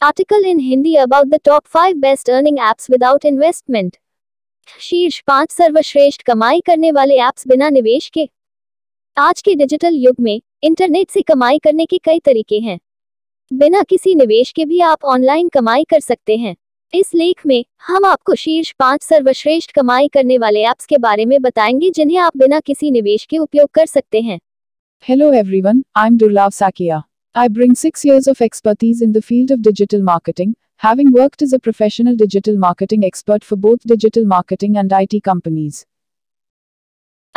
Article in Hindi about the top 5 best earning apps without investment. शीर्ष 5 सर्वश्रेष्ठ कमाई करने वाले ऐप्स बिना निवेश के। आज के डिजिटल युग में इंटरनेट से कमाई करने के कई तरीके हैं। बिना किसी निवेश के भी आप ऑनलाइन कमाई कर सकते हैं। इस लेख में हम आपको शीर्ष 5 सर्वश्रेष्ठ कमाई करने वाले ऐप्स के बारे में बताएंगे जिन्हें आप बिना किसी निवेश के उपयोग कर सकते हैं। हेलो एवरीवन, आई एम दुर्लभ Saikia. I bring 6 years of expertise in the field of digital marketing, having worked as a professional digital marketing expert for both digital marketing and IT companies.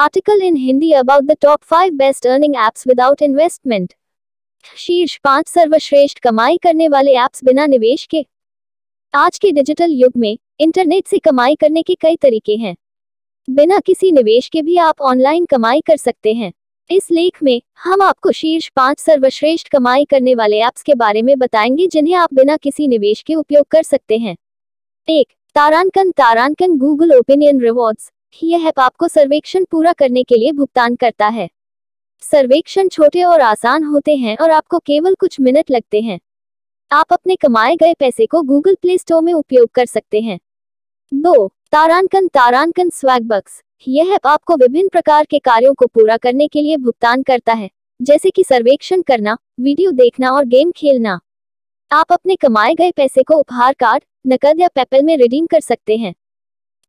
Article in Hindi about the top 5 best earning apps without investment. शीर्ष 5 सर्वश्रेष्ठ कमाई करने वाले apps बिना निवेश के। आज के डिजिटल युग में इंटरनेट से कमाई करने के कई तरीके हैं। बिना किसी निवेश के भी आप ऑनलाइन कमाई कर सकते हैं। इस लेख में हम आपको शीर्ष 5 सर्वश्रेष्ठ कमाई करने वाले ऐप्स के बारे में बताएंगे जिन्हें आप बिना किसी निवेश के उपयोग कर सकते हैं। 1. तारांकन गूगल ओपिनियन रिवॉर्ड्स। यह ऐप आपको सर्वेक्षण पूरा करने के लिए भुगतान करता है। सर्वेक्षण छोटे और आसान होते हैं और आपको केवल कुछ मिनट लगते हैं। आप अपने कमाए गए पैसे को गूगल प्ले स्टोर में उपयोग कर सकते हैं। 2. तारांकन स्वैगबक्स। यह ऐप आपको विभिन्न प्रकार के कार्यों को पूरा करने के लिए भुगतान करता है, जैसे कि सर्वेक्षण करना, वीडियो देखना और गेम खेलना। आप अपने कमाए गए पैसे को उपहार कार्ड, नकद या पेपल में रिडीम कर सकते हैं।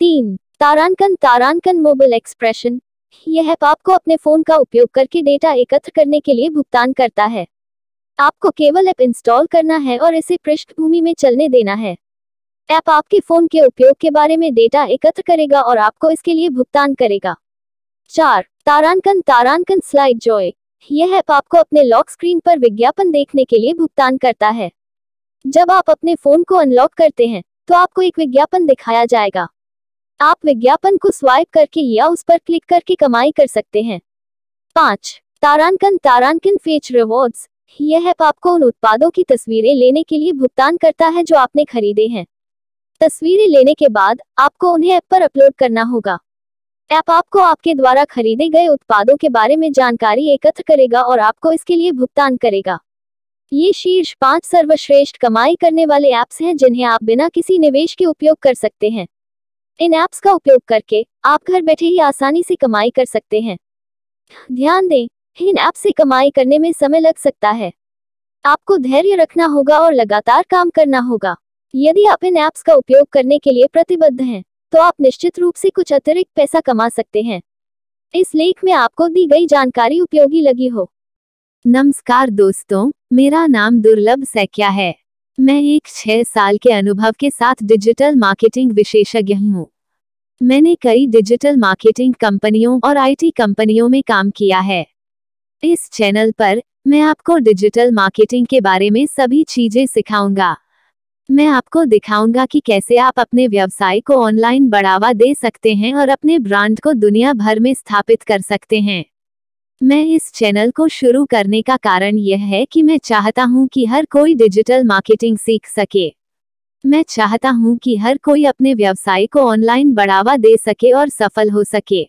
3. तारांकन मोबाइल एक्सप्रेशन। यह ऐप आपको अपने फोन का उपयोग करके डेटा एकत्र करने के लिए भुगतान करता है। आपको केवल ऐप इंस्टॉल करना है और इसे पृष्ठभूमि में चलने देना है। ऐप आपके फोन के उपयोग के बारे में डेटा एकत्र करेगा और आपको इसके लिए भुगतान करेगा। 4. तारांकन स्लाइडजॉय। यह ऐप आपको अपने लॉक स्क्रीन पर विज्ञापन देखने के लिए भुगतान करता है। जब आप अपने फोन को अनलॉक करते हैं तो आपको एक विज्ञापन दिखाया जाएगा। आप विज्ञापन को स्वाइप करके या उस पर क्लिक करके कमाई कर सकते हैं। 5. तारांकन फीचर रिवॉर्ड्स। यह ऐप आपको उन उत्पादों की तस्वीरें लेने के लिए भुगतान करता है जो आपने खरीदे हैं। तस्वीरें लेने के बाद आपको उन्हें ऐप पर अपलोड करना होगा। ऐप आपको आपके द्वारा खरीदे गए उत्पादों के बारे में जानकारी एकत्र करेगा और आपको इसके लिए भुगतान करेगा। ये शीर्ष 5 सर्वश्रेष्ठ कमाई करने वाले ऐप्स हैं जिन्हें आप बिना किसी निवेश के उपयोग कर सकते हैं। इन ऐप्स का उपयोग करके आप घर बैठे ही आसानी से कमाई कर सकते हैं। ध्यान दें, इन ऐप से कमाई करने में समय लग सकता है। आपको धैर्य रखना होगा और लगातार काम करना होगा। यदि आप इन ऐप्स का उपयोग करने के लिए प्रतिबद्ध हैं तो आप निश्चित रूप से कुछ अतिरिक्त पैसा कमा सकते हैं। इस लेख में आपको दी गई जानकारी उपयोगी लगी हो। नमस्कार दोस्तों, मेरा नाम दुर्लभ सैकिया है। मैं एक 6 साल के अनुभव के साथ डिजिटल मार्केटिंग विशेषज्ञ हूँ। मैंने कई डिजिटल मार्केटिंग कंपनियों और IT कंपनियों में काम किया है। इस चैनल पर मैं आपको डिजिटल मार्केटिंग के बारे में सभी चीजें सिखाऊंगा। मैं आपको दिखाऊंगा कि कैसे आप अपने व्यवसाय को ऑनलाइन बढ़ावा दे सकते हैं और अपने ब्रांड को दुनिया भर में स्थापित कर सकते हैं। मैं इस चैनल को शुरू करने का कारण यह है कि मैं चाहता हूं कि हर कोई डिजिटल मार्केटिंग सीख सके। मैं चाहता हूं कि हर कोई अपने व्यवसाय को ऑनलाइन बढ़ावा दे सके और सफल हो सके।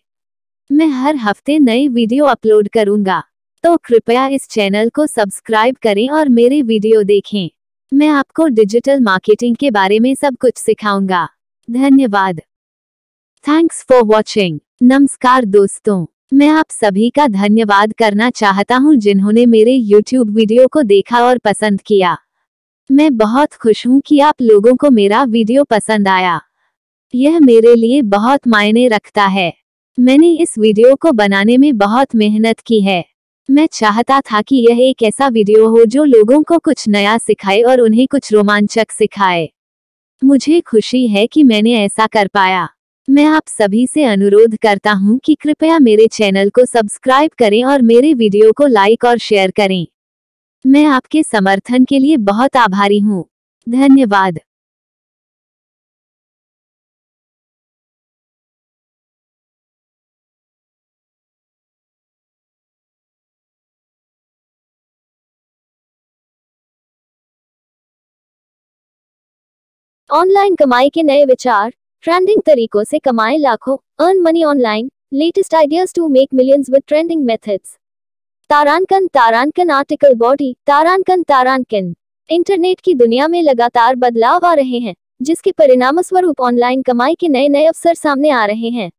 मैं हर हफ्ते नए वीडियो अपलोड करूंगा, तो कृपया इस चैनल को सब्सक्राइब करें और मेरे वीडियो देखें। मैं आपको डिजिटल मार्केटिंग के बारे में सब कुछ सिखाऊंगा। धन्यवाद। Thanks for watching. नमस्कार दोस्तों, मैं आप सभी का धन्यवाद करना चाहता हूं जिन्होंने मेरे YouTube वीडियो को देखा और पसंद किया। मैं बहुत खुश हूं कि आप लोगों को मेरा वीडियो पसंद आया। यह मेरे लिए बहुत मायने रखता है। मैंने इस वीडियो को बनाने में बहुत मेहनत की है। मैं चाहता था कि यह एक ऐसा वीडियो हो जो लोगों को कुछ नया सिखाए और उन्हें कुछ रोमांचक सिखाए। मुझे खुशी है कि मैंने ऐसा कर पाया। मैं आप सभी से अनुरोध करता हूं कि कृपया मेरे चैनल को सब्सक्राइब करें और मेरे वीडियो को लाइक और शेयर करें। मैं आपके समर्थन के लिए बहुत आभारी हूं। धन्यवाद। ऑनलाइन कमाई के नए विचार, ट्रेंडिंग तरीकों से कमाएं लाखों, earn money online, latest ideas to make millions with trending methods. तारांकन आर्टिकल बॉडी, तारांकन इंटरनेट की दुनिया में लगातार बदलाव आ रहे हैं, जिसके परिणामस्वरूप ऑनलाइन कमाई के नए नए अवसर सामने आ रहे हैं।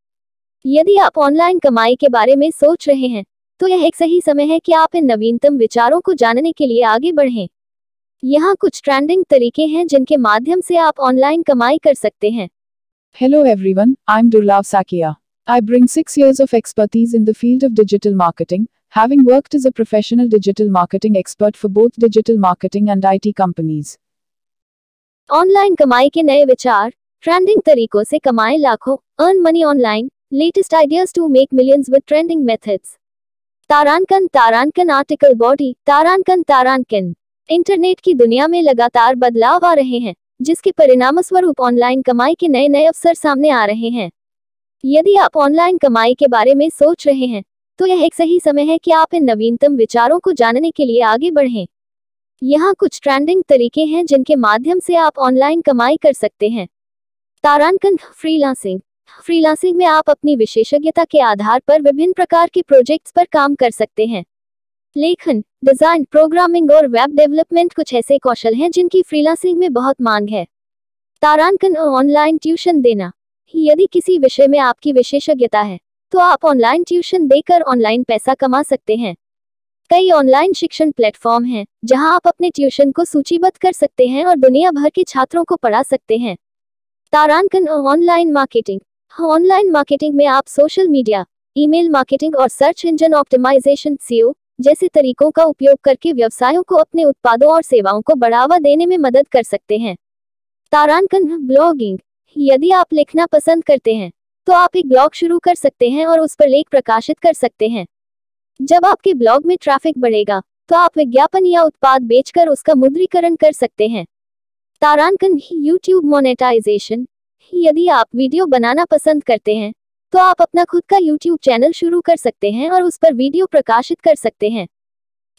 यदि आप ऑनलाइन कमाई के बारे में सोच रहे हैं तो यह एक सही समय है कि आप इन नवीनतम विचारों को जानने के लिए आगे बढ़ें। यहाँ कुछ ट्रेंडिंग तरीके हैं जिनके माध्यम से आप ऑनलाइन कमाई कर सकते हैं। Hello everyone, I am Durlav Saikia. I bring 6 years of expertise in the field of digital marketing, having worked as a professional digital marketing expert for both digital marketing and IT companies. Online कमाई के नए विचार, trending तरीकों से कमाएं लाखों, earn money online, latest ideas to make millions with trending methods. तारांकन article body, तारांकन। इंटरनेट की दुनिया में लगातार बदलाव आ रहे हैं, जिसके परिणामस्वरूप ऑनलाइन कमाई के नए नए अवसर सामने आ रहे हैं। यदि आप ऑनलाइन कमाई के बारे में सोच रहे हैं तो यह एक सही समय है कि आप इन नवीनतम विचारों को जानने के लिए आगे बढ़ें। यहाँ कुछ ट्रेंडिंग तरीके हैं जिनके माध्यम से आप ऑनलाइन कमाई कर सकते हैं। तारांकन फ्रीलांसिंग। फ्रीलांसिंग में आप अपनी विशेषज्ञता के आधार पर विभिन्न प्रकार के प्रोजेक्ट्स पर काम कर सकते हैं। लेखन, डिजाइन, प्रोग्रामिंग और वेब डेवलपमेंट कुछ ऐसे कौशल हैं जिनकी फ्रीलांसिंग में बहुत मांग है। तारांकन ऑनलाइन ट्यूशन देना। यदि किसी विषय में आपकी विशेषज्ञता है तो आप ऑनलाइन ट्यूशन देकर ऑनलाइन पैसा कमा सकते हैं। कई ऑनलाइन शिक्षण प्लेटफॉर्म हैं जहां आप अपने ट्यूशन को सूचीबद्ध कर सकते हैं और दुनिया भर के छात्रों को पढ़ा सकते हैं। तारांकन ऑनलाइन मार्केटिंग। ऑनलाइन मार्केटिंग में आप सोशल मीडिया, ईमेल मार्केटिंग और सर्च इंजन ऑप्टिमाइजेशन (SEO) जैसे तरीकों का उपयोग करके व्यवसायों को अपने उत्पादों और सेवाओं को बढ़ावा देने में मदद कर सकते हैं। तारांकन ब्लॉगिंग। यदि आप लिखना पसंद करते हैं तो आप एक ब्लॉग शुरू कर सकते हैं और उस पर लेख प्रकाशित कर सकते हैं। जब आपके ब्लॉग में ट्रैफिक बढ़ेगा तो आप विज्ञापन या उत्पाद बेचकर उसका मुद्रीकरण कर सकते हैं। तारांकन यूट्यूब मोनेटाइजेशन। यदि आप वीडियो बनाना पसंद करते हैं तो आप अपना खुद का यूट्यूब चैनल शुरू कर सकते हैं और उस पर वीडियो प्रकाशित कर सकते हैं।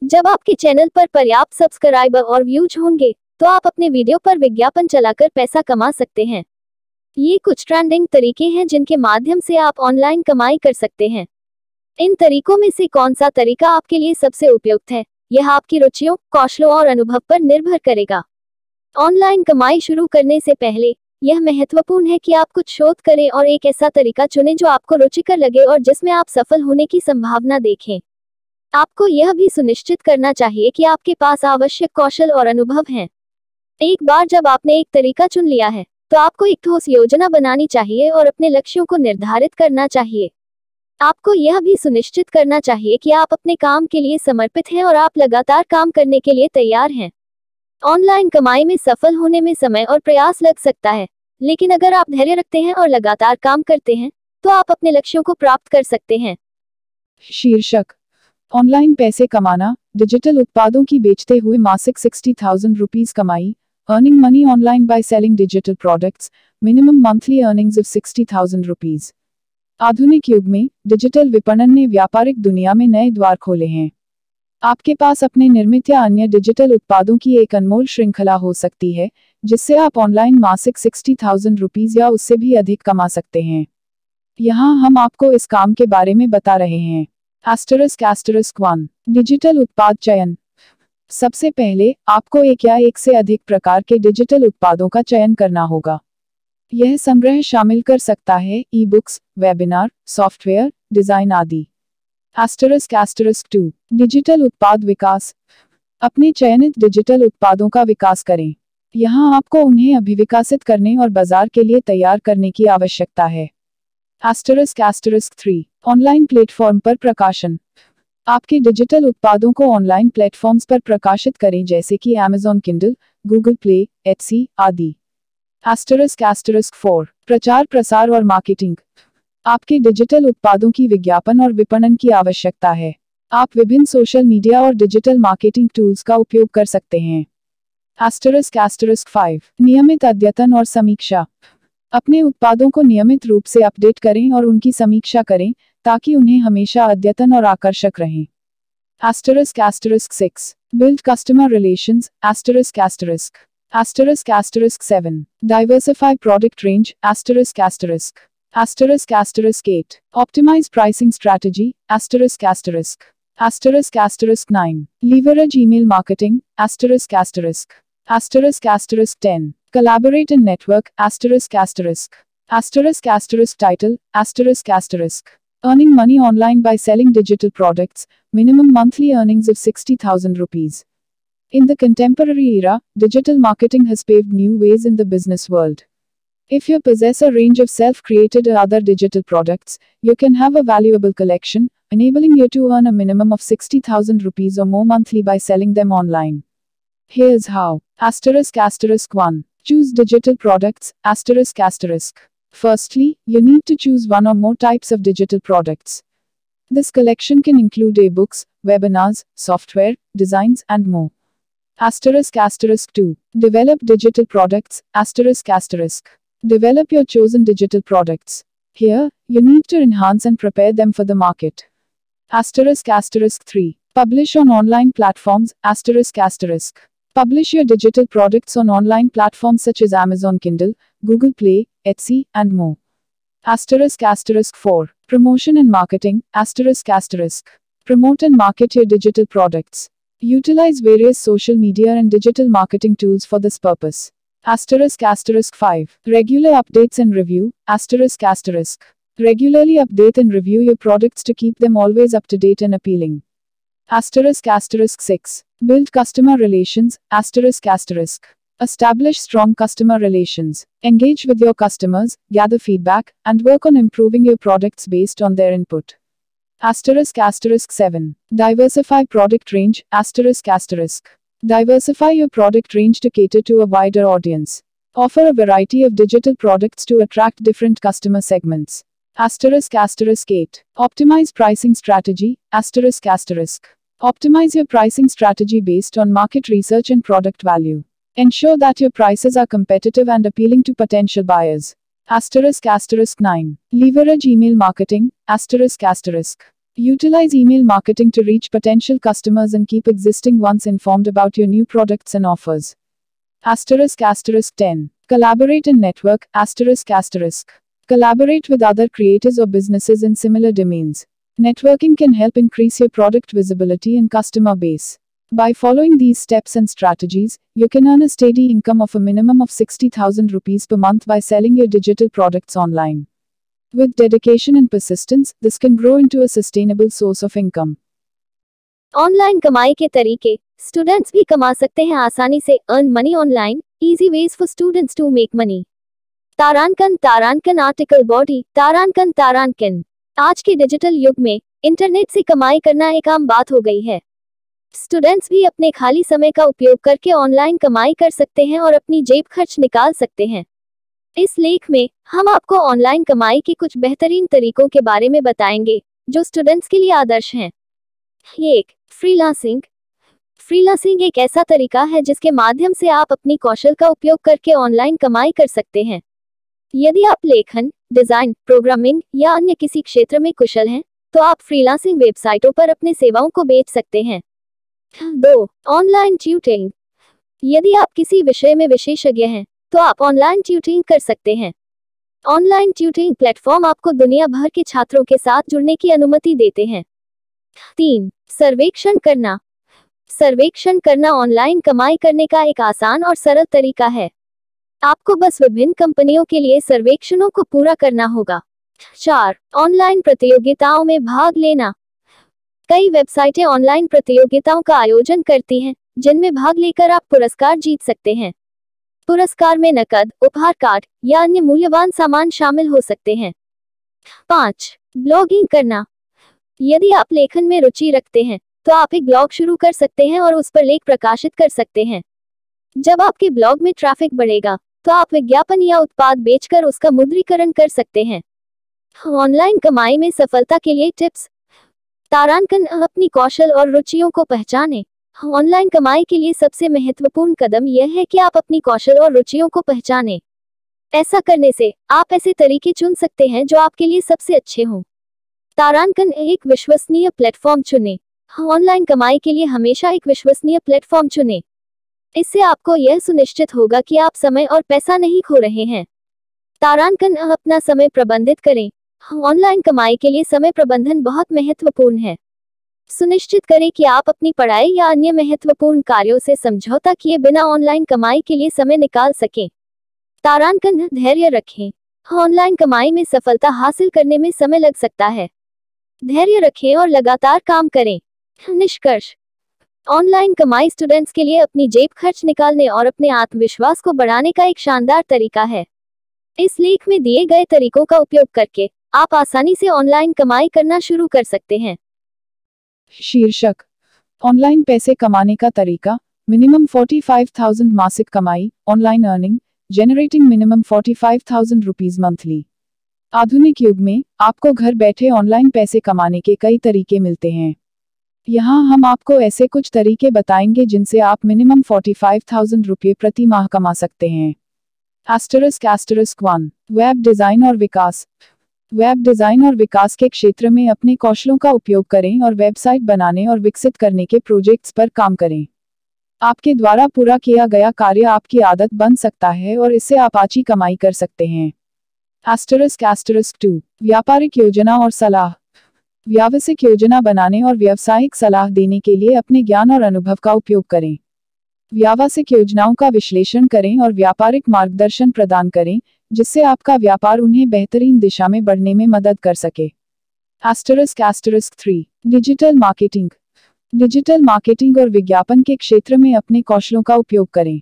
जब आपके चैनल पर पर्याप्त सब्सक्राइबर और व्यूज होंगे तो आप अपने वीडियो पर विज्ञापन चलाकर पैसा कमा सकते हैं। ये कुछ ट्रेंडिंग तरीके हैं जिनके माध्यम से आप ऑनलाइन कमाई कर सकते हैं। इन तरीकों में से कौन सा तरीका आपके लिए सबसे उपयुक्त है, यह आपकी रुचियों, कौशलों और अनुभव पर निर्भर करेगा। ऑनलाइन कमाई शुरू करने से पहले यह महत्वपूर्ण है कि आप कुछ शोध करें और एक ऐसा तरीका चुनें जो आपको रुचिकर लगे और जिसमें आप सफल होने की संभावना देखें। आपको यह भी सुनिश्चित करना चाहिए कि आपके पास आवश्यक कौशल और अनुभव हैं। एक बार जब आपने एक तरीका चुन लिया है तो आपको एक ठोस योजना बनानी चाहिए और अपने लक्ष्यों को निर्धारित करना चाहिए। आपको यह भी सुनिश्चित करना चाहिए कि आप अपने काम के लिए समर्पित हैं और आप लगातार काम करने के लिए तैयार हैं। ऑनलाइन कमाई में सफल होने में समय और प्रयास लग सकता है, लेकिन अगर आप धैर्य रखते हैं और लगातार काम करते हैं तो आप अपने लक्ष्यों को प्राप्त कर सकते हैं। शीर्षक, ऑनलाइन पैसे कमाना, डिजिटल उत्पादों की बेचते हुए मासिक 60,000 रुपीज कमाई, Earning money online by selling digital products, minimum monthly earnings of 60,000 rupees. आधुनिक युग में डिजिटल विपणन ने व्यापारिक दुनिया में नए द्वार खोले हैं। आपके पास अपने निर्मित या अन्य डिजिटल उत्पादों की एक अनमोल श्रृंखला हो सकती है जिससे आप ऑनलाइन मासिक 60,000 रुपीज या उससे भी अधिक कमा सकते हैं। यहाँ हम आपको इस काम के बारे में बता रहे हैं। **1 डिजिटल उत्पाद चयन। सबसे पहले आपको एक या एक से अधिक प्रकार के डिजिटल उत्पादों का चयन करना होगा। यह संग्रह शामिल कर सकता है ई-बुक्स, वेबिनार, सॉफ्टवेयर, डिजाइन आदि। **2 डिजिटल उत्पाद विकास। अपने चयनित डिजिटल उत्पादों का विकास करें। यहाँ आपको उन्हें अभिविकासित करने और बाजार के लिए तैयार करने की आवश्यकता है। **3 ऑनलाइन प्लेटफॉर्म पर प्रकाशन। आपके डिजिटल उत्पादों को ऑनलाइन प्लेटफॉर्म्स पर प्रकाशित करें जैसे कि Amazon Kindle, Google Play, Etsy आदि। **4 प्रचार, प्रसार और मार्केटिंग। आपके डिजिटल उत्पादों की विज्ञापन और विपणन की आवश्यकता है। आप विभिन्न सोशल मीडिया और डिजिटल मार्केटिंग टूल्स का उपयोग कर सकते हैं। *5 नियमित अद्यतन और समीक्षा। अपने उत्पादों को नियमित रूप से अपडेट करें और उनकी समीक्षा करें ताकि उन्हें हमेशा अद्यतन और आकर्षक रहें। *6 build customer relations. *7 diversify product range. *8 optimise pricing strategy. **9. Leverage email marketing, **10. Collaborate and network, **title, **. Earning money online by selling digital products, minimum monthly earnings of 60,000 rupees. In the contemporary era, digital marketing has paved new ways in the business world. If you possess a range of self-created or other digital products, you can have a valuable collection, enabling you to earn a minimum of 60,000 rupees or more monthly by selling them online. Here's how. **1. Choose digital products, **. Firstly, you need to choose one or more types of digital products. This collection can include ebooks, webinars, software, designs, and more. **2. Develop digital products, **. Develop your chosen digital products. Here, you need to enhance and prepare them for the market. **3. Publish on online platforms, **. Publish your digital products on online platforms such as Amazon Kindle, Google Play, Etsy, and more. **4. Promotion and marketing, **. Promote and market your digital products. Utilize various social media and digital marketing tools for this purpose. **5. Regular updates and review, **. Regularly update and review your products to keep them always up to date and appealing. **6. Build customer relations, **. Establish strong customer relations. Engage with your customers, gather feedback, and work on improving your products based on their input. **7. Diversify product range, **. Diversify your product range to cater to a wider audience. Offer a variety of digital products to attract different customer segments. **8. Optimize pricing strategy, **. Optimize your pricing strategy based on market research and product value. Ensure that your prices are competitive and appealing to potential buyers. **9. Leverage email marketing, **. Utilize email marketing to reach potential customers and keep existing ones informed about your new products and offers. **10. Collaborate and network, **. Collaborate with other creators or businesses in similar domains. Networking can help increase your product visibility and customer base. By following these steps and strategies, you can earn a steady income of a minimum of 60,000 rupees per month by selling your digital products online. With dedication and persistence, this can grow into a sustainable source of income. Online कमाई के तरीके. Students भी कमा सकते हैं आसानी से. Earn money online, easy ways for students to make money. तारांकन आर्टिकल बॉडी. तारांकन. आज के डिजिटल युग में इंटरनेट से कमाई करना एक आम बात हो गई है. स्टूडेंट्स भी अपने खाली समय का उपयोग करके ऑनलाइन कमाई कर सकते हैं और अपनी जेब खर्च निकाल सकते हैं. इस लेख में हम आपको ऑनलाइन कमाई के कुछ बेहतरीन तरीकों के बारे में बताएंगे जो स्टूडेंट्स के लिए आदर्श हैं. 1. फ्रीलांसिंग एक ऐसा तरीका है जिसके माध्यम से आप अपनी कौशल का उपयोग करके ऑनलाइन कमाई कर सकते हैं. यदि आप लेखन, डिजाइन, प्रोग्रामिंग या अन्य किसी क्षेत्र में कुशल हैं तो आप फ्रीलांसिंग वेबसाइटों पर अपनी सेवाओं को बेच सकते हैं. 2. Online tutoring. यदि आप किसी विषय में विशेषज्ञ हैं तो आप ऑनलाइन ट्यूटिंग कर सकते हैं. ऑनलाइन ट्यूटिंग प्लेटफॉर्म आपको दुनिया भर के छात्रों के साथ जुड़ने की अनुमति देते हैं. 3. सर्वेक्षण करना ऑनलाइन कमाई करने का एक आसान और सरल तरीका है. आपको बस विभिन्न कंपनियों के लिए सर्वेक्षणों को पूरा करना होगा. 4. ऑनलाइन प्रतियोगिताओं में भाग लेना. कई वेबसाइटें ऑनलाइन प्रतियोगिताओं का आयोजन करती हैं जिनमें भाग लेकर आप पुरस्कार जीत सकते हैं. पुरस्कार में नकद, उपहार कार्ड या अन्य मूल्यवान सामान शामिल हो सकते हैं. 5. ब्लॉगिंग करना. यदि आप लेखन में रुचि रखते हैं तो आप एक ब्लॉग शुरू कर सकते हैं और उस पर लेख प्रकाशित कर सकते हैं. जब आपके ब्लॉग में ट्रैफिक बढ़ेगा तो आप विज्ञापन या उत्पाद बेचकर उसका मुद्रीकरण कर सकते हैं. ऑनलाइन कमाई में सफलता के लिए टिप्स. तारांकन. अपनी कौशल और रुचियों को पहचानें. ऑनलाइन कमाई के लिए सबसे महत्वपूर्ण कदम यह है कि आप अपनी कौशल और रुचियों को पहचानें. ऐसा करने से आप ऐसे तरीके चुन सकते हैं जो आपके लिए सबसे अच्छे हों. तारांकन. एक विश्वसनीय प्लेटफॉर्म चुनें. ऑनलाइन कमाई के लिए हमेशा एक विश्वसनीय प्लेटफॉर्म चुनें. इससे आपको यह सुनिश्चित होगा कि आप समय और पैसा नहीं खो रहे हैं. तारांकन. अपना समय प्रबंधित करें. ऑनलाइन कमाई के लिए समय प्रबंधन बहुत महत्वपूर्ण है. सुनिश्चित करें कि आप अपनी पढ़ाई या अन्य महत्वपूर्ण कार्यों से समझौता किए बिना ऑनलाइन कमाई के लिए समय निकाल सकें। तारांकन धैर्य रखें। ऑनलाइन कमाई में सफलता हासिल करने में समय लग सकता है। धैर्य रखें और लगातार काम करें। निष्कर्ष: ऑनलाइन कमाई स्टूडेंट्स के लिए अपनी जेब खर्च निकालने और अपने आत्मविश्वास को बढ़ाने का एक शानदार तरीका है। इस लेख में दिए गए तरीकों का उपयोग करके आप आसानी से ऑनलाइन कमाई करना शुरू कर सकते हैं। शीर्षक: ऑनलाइन पैसे कमाने का तरीका, मिनिमम 45,000 मासिक कमाई, online earning, generating minimum 45,000 rupees monthly. आधुनिक युग में आपको घर बैठे ऑनलाइन पैसे कमाने के कई तरीके मिलते हैं। यहाँ हम आपको ऐसे कुछ तरीके बताएंगे जिनसे आप मिनिमम 45,000 रुपये प्रति माह कमा सकते हैं। **1 वेब डिज़ाइन और विकास। वेब डिज़ाइन और विकास के क्षेत्र में अपने कौशलों का उपयोग करें और वेबसाइट बनाने और विकसित करने के प्रोजेक्ट्स पर काम करें। आपके द्वारा पूरा किया गया कार्य आपकी आदत बन सकता है और इससे आप अच्छी कमाई कर सकते हैं। **2 व्यापारिक योजना और सलाह। व्यावसायिक योजना बनाने और व्यावसायिक सलाह देने के लिए अपने ज्ञान और अनुभव का उपयोग करें। व्यावसायिक योजनाओं का विश्लेषण करें और व्यापारिक मार्गदर्शन प्रदान करें, जिससे आपका व्यापार उन्हें बेहतरीन दिशा में बढ़ने में मदद कर सके। **3 डिजिटल मार्केटिंग। डिजिटल मार्केटिंग और विज्ञापन के क्षेत्र में अपने कौशलों का उपयोग करें।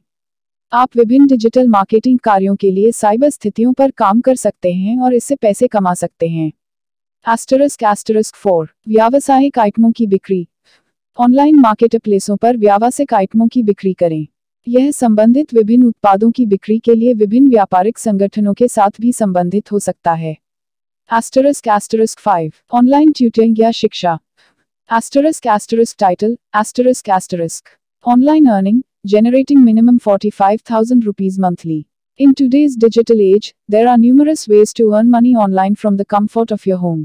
आप विभिन्न डिजिटल मार्केटिंग कार्यों के लिए साइबर स्थितियों पर काम कर सकते हैं और इससे पैसे कमा सकते हैं। **4 व्यावसायिक आइटमों की बिक्री। ऑनलाइन मार्केटप्लेसों पर व्यावसायिक आइटमों की बिक्री करें। यह संबंधित विभिन्न उत्पादों की बिक्री के लिए विभिन्न व्यापारिक संगठनों के साथ भी संबंधित हो सकता है। **5 ऑनलाइन ट्यूटरिंग या शिक्षा। Title online earning, generating minimum 45,000 rupees monthly. In today's digital age, there are numerous ways to earn money online from the comfort of your home.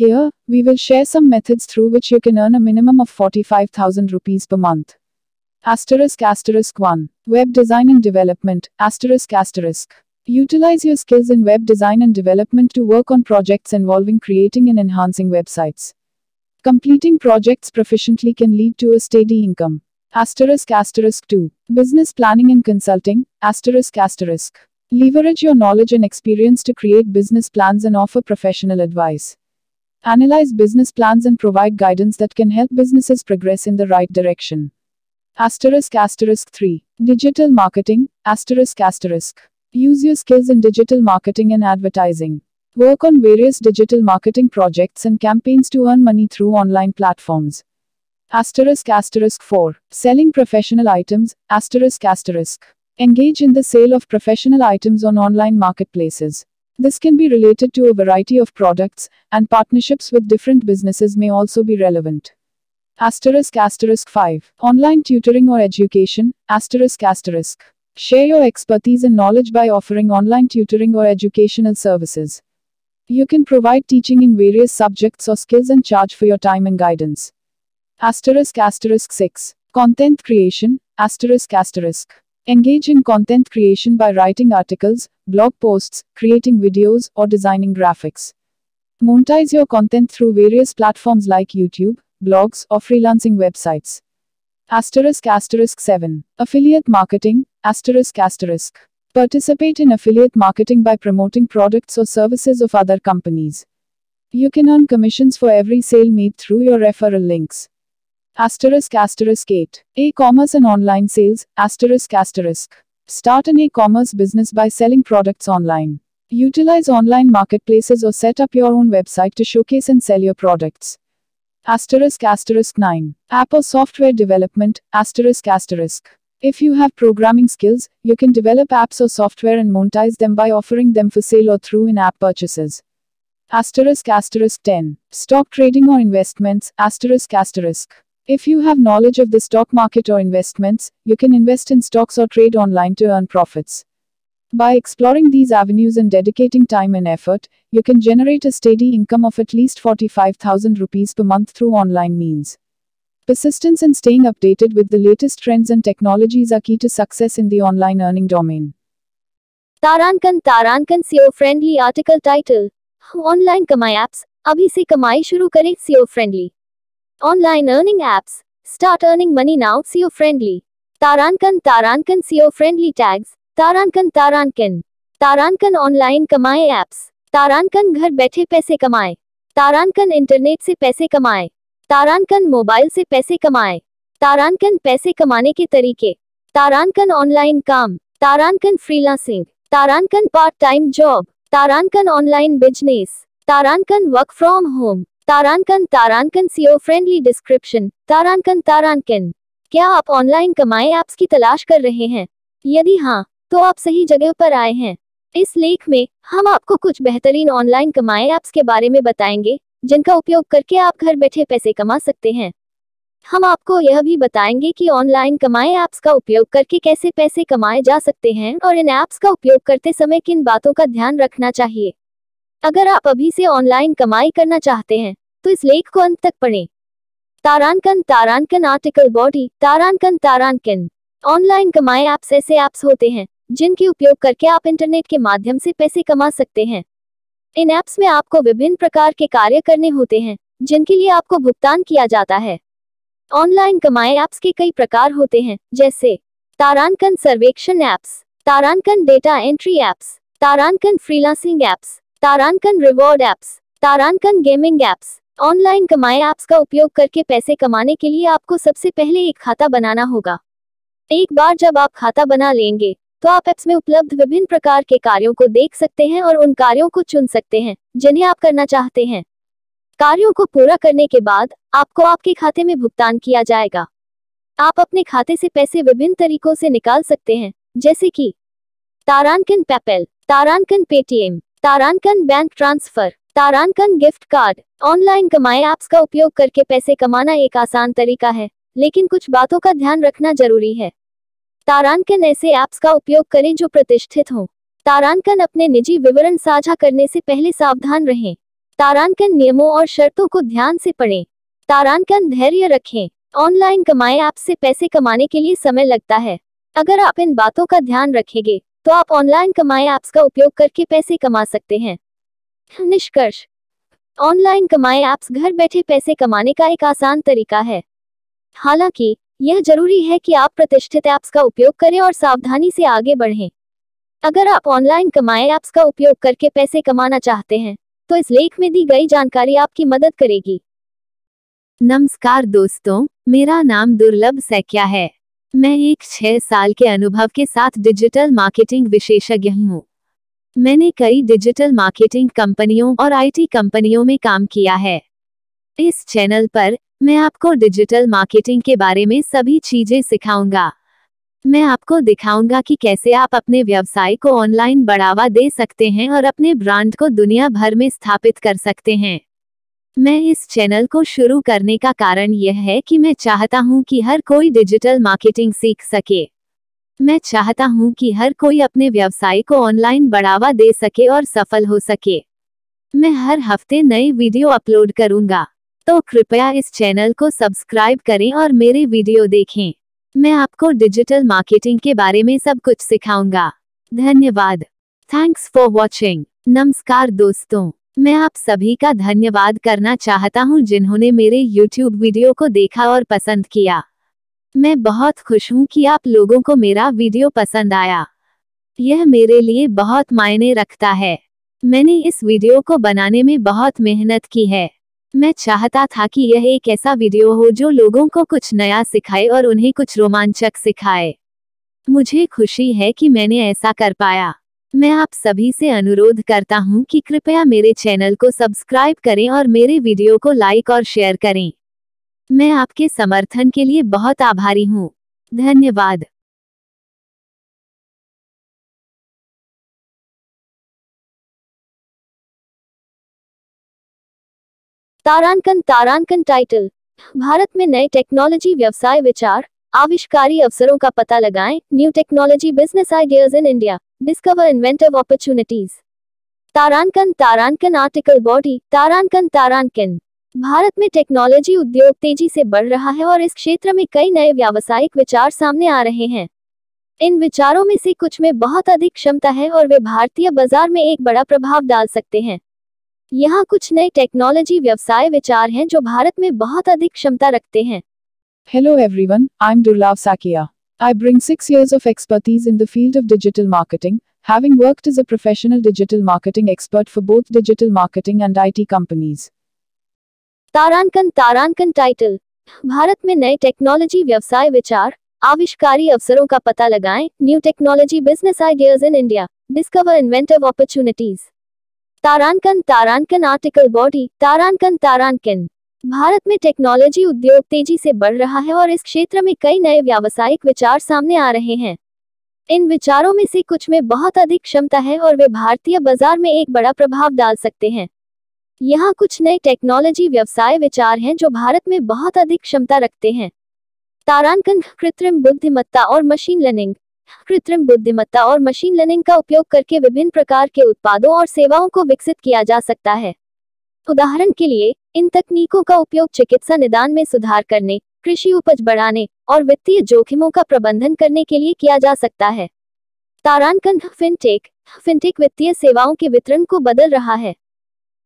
Here, we will share some methods through which you can earn a minimum of 45,000 rupees per month. **1 Web design and development. Utilize your skills in web design and development to work on projects involving creating and enhancing websites. Completing projects proficiently can lead to a steady income. **2 business planning and consulting. Leverage your knowledge and experience to create business plans and offer professional advice. Analyze business plans and provide guidance that can help businesses progress in the right direction. **3 digital marketing. Use your skills in digital marketing and advertising. Work on various digital marketing projects and campaigns to earn money through online platforms. **4 selling professional items. Engage in the sale of professional items on online marketplaces. This can be related to a variety of products, and partnerships with different businesses may also be relevant. **5 online tutoring or education. Share your expertise and knowledge by offering online tutoring or educational services. You can provide teaching in various subjects or skills and charge for your time and guidance. **6 content creation. Engage in content creation by writing articles, blog posts, creating videos, or designing graphics. Monetize your content through various platforms like YouTube, blogs, or freelancing websites. **7 affiliate marketing. Participate in affiliate marketing by promoting products or services of other companies. You can earn commissions for every sale made through your referral links. **8 e-commerce and online sales. Start an e-commerce business by selling products online. Utilize online marketplaces or set up your own website to showcase and sell your products. **9 app or software development. If you have programming skills, you can develop apps or software and monetize them by offering them for sale or through in-app purchases. **10 stock trading or investments. If you have knowledge of the stock market or investments, you can invest in stocks or trade online to earn profits. By exploring these avenues and dedicating time and effort, you can generate a steady income of at least 45,000 rupees per month through online means. Persistence and staying updated with the latest trends and technologies are key to success in the online earning domain. तारांकन SEO friendly article title. Online कमाई apps, अभी से कमाई शुरू करें। SEO friendly Online earning apps. Start earning money now. SEO friendly. Tarankan SEO friendly tags. Tarankan online कमाए apps. Tarankan घर बैठे पैसे कमाए. Tarankan इंटरनेट से पैसे कमाए. Tarankan मोबाइल से पैसे कमाए. Tarankan पैसे कमाने के तरीके. Tarankan ऑनलाइन काम. Tarankan freelancing. Tarankan part time job. Tarankan online business. Tarankan work from home. Tarankan SEO friendly description. Tarankan क्या आप ऑनलाइन कमाए ऐप्स की तलाश कर रहे हैं? यदि हाँ, तो आप सही जगह पर आए हैं। इस लेख में हम आपको कुछ बेहतरीन ऑनलाइन कमाए ऐप्स के बारे में बताएंगे जिनका उपयोग करके आप घर बैठे पैसे कमा सकते हैं। हम आपको यह भी बताएंगे कि ऑनलाइन कमाए ऐप्स का उपयोग करके कैसे पैसे कमाए जा सकते हैं और इन ऐप्स का उपयोग करते समय किन बातों का ध्यान रखना चाहिए। अगर आप अभी से ऑनलाइन कमाई करना चाहते हैं तो इस लेख को अंत तक पढ़ें। Tarankan article body. Tarankan online कमाए ऐप्स ऐसे ऐप्स होते हैं जिनकी उपयोग करके आप इंटरनेट के माध्यम से पैसे कमा सकते हैं। इन ऐप्स में आपको विभिन्न प्रकार के कार्य करने होते हैं जिनके लिए आपको भुगतान किया जाता है। ऑनलाइन कमाए ऐप्स के कई प्रकार होते हैं जैसे Tarankan सर्वेक्षण apps, Tarankan data entry apps, Tarankan freelancing apps, Tarankan reward apps, Tarankan gaming apps. Online कमाए ऐप्स का उपयोग करके पैसे कमाने के लिए आपको सबसे पहले एक खाता बनाना होगा। एक बार जब आप खाता बना लेंगे तो आप ऐप्स में उपलब्ध विभिन्न प्रकार के कार्यों को देख सकते हैं और उन कार्यों को चुन सकते हैं जिन्हें आप करना चाहते हैं। कार्यों को पूरा करने के बाद आपको आपके खाते में भुगतान किया जाएगा। आप अपने खाते से पैसे विभिन्न तरीकों से निकाल सकते हैं जैसे कि Tarankan PayPal, Tarankan Paytm, Tarankan bank transfer, Tarankan gift card. Online कमाए ऐप्स का उपयोग करके पैसे कमाना एक आसान तरीका है, लेकिन कुछ बातों का ध्यान रखना जरूरी है। Tarankan ऐसे ऐप्स का उपयोग करें जो प्रतिष्ठित हों। Tarankan अपने निजी विवरण साझा करने से पहले सावधान रहें। Tarankan नियमों और शर्तों को ध्यान से पढ़ें। Tarankan धैर्य रखें। ऑनलाइन कमाए ऐप्स से पैसे कमाने के लिए समय लगता है। अगर आप इन बातों का ध्यान रखेंगे तो आप ऑनलाइन कमाए ऐप्स का उपयोग करके पैसे कमा सकते हैं। निष्कर्ष: ऑनलाइन कमाए ऐप्स घर बैठे पैसे कमाने का एक आसान तरीका है। हालांकि यह जरूरी है कि आप प्रतिष्ठित ऐप्स का उपयोग करें और सावधानी से आगे बढ़ें। अगर आप ऑनलाइन कमाए ऐप्स का उपयोग करके पैसे कमाना चाहते हैं तो इस लेख में दी गई जानकारी आपकी मदद करेगी। नमस्कार दोस्तों, मेरा नाम दुर्लभ सैकिया है। मैं एक 6 साल के अनुभव के साथ डिजिटल मार्केटिंग विशेषज्ञ हूँ। मैंने कई डिजिटल मार्केटिंग कंपनियों और आईटी कंपनियों में काम किया है। इस चैनल पर मैं आपको डिजिटल मार्केटिंग के बारे में सभी चीजें सिखाऊंगा। मैं आपको दिखाऊंगा कि कैसे आप अपने व्यवसाय को ऑनलाइन बढ़ावा दे सकते हैं और अपने ब्रांड को दुनिया भर में स्थापित कर सकते हैं। मैं इस चैनल को शुरू करने का कारण यह है कि मैं चाहता हूं कि हर कोई डिजिटल मार्केटिंग सीख सके। मैं चाहता हूं कि हर कोई अपने व्यवसाय को ऑनलाइन बढ़ावा दे सके और सफल हो सके। मैं हर हफ्ते नए वीडियो अपलोड करूंगा, तो कृपया इस चैनल को सब्सक्राइब करें और मेरे वीडियो देखें। मैं आपको डिजिटल मार्केटिंग के बारे में सब कुछ सिखाऊंगा। धन्यवाद। Thanks for watching. नमस्कार दोस्तों, मैं आप सभी का धन्यवाद करना चाहता हूं जिन्होंने मेरे YouTube वीडियो को देखा और पसंद किया। मैं बहुत खुश हूं कि आप लोगों को मेरा वीडियो पसंद आया। यह मेरे लिए बहुत मायने रखता है। मैंने इस वीडियो को बनाने में बहुत मेहनत की है। मैं चाहता था कि यह एक ऐसा वीडियो हो जो लोगों को कुछ नया सिखाए और उन्हें कुछ रोमांचक सिखाए। मुझे खुशी है कि मैंने ऐसा कर पाया। मैं आप सभी से अनुरोध करता हूं कि कृपया मेरे चैनल को सब्सक्राइब करें और मेरे वीडियो को लाइक और शेयर करें। मैं आपके समर्थन के लिए बहुत आभारी हूं। धन्यवाद। Tarankan टाइटल: भारत में नए टेक्नोलॉजी व्यवसाय विचार, आविष्कारी अवसरों का पता लगाएं, new technology business ideas in India, discover inventive opportunities. Tarankan article body. Tarankan Bharat में टेक्नोलॉजी उद्योग तेजी से बढ़ रहा है और इस क्षेत्र में कई नए व्यावसायिक विचार सामने आ रहे हैं। इन विचारों में से कुछ में बहुत अधिक क्षमता है और वे भारतीय बाजार में एक बड़ा प्रभाव डाल सकते हैं। यहाँ कुछ नए टेक्नोलॉजी व्यवसाय विचार हैं जो भारत में बहुत अधिक क्षमता रखते हैं। Hello everyone, I am Durlav Saikia. I bring 6 years of expertise in the field of digital marketing, having worked as a professional digital marketing expert for both digital marketing and IT companies. तारांकन टाइटल। भारत में नए technology व्यवसाय विचार, आविष्कारी अवसरों का पता लगाएं। New technology business ideas in India, discover inventive opportunities. तारांकन आर्टिकल बॉडी। तारांकन भारत में टेक्नोलॉजी उद्योग तेजी से बढ़ रहा है और इस क्षेत्र में कई नए व्यावसायिक विचार सामने आ रहे हैं। इन विचारों में से कुछ में बहुत अधिक क्षमता है और वे भारतीय बाजार में एक बड़ा प्रभाव डाल सकते हैं। यहाँ कुछ नए टेक्नोलॉजी व्यवसाय विचार हैं जो भारत में बहुत अधिक क्षमता रखते हैं। तारांकन। कृत्रिम बुद्धिमत्ता और मशीन लर्निंग। कृत्रिम बुद्धिमत्ता और मशीन लर्निंग का उपयोग करके विभिन्न प्रकार के उत्पादों और सेवाओं को विकसित किया जा सकता है। उदाहरण के लिए, इन तकनीकों का उपयोग चिकित्सा निदान में सुधार करने, कृषि उपज बढ़ाने और वित्तीय जोखिमों का प्रबंधन करने के लिए किया जा सकता है। तारांकन। फिनटेक वित्तीय सेवाओं के वितरण को बदल रहा है।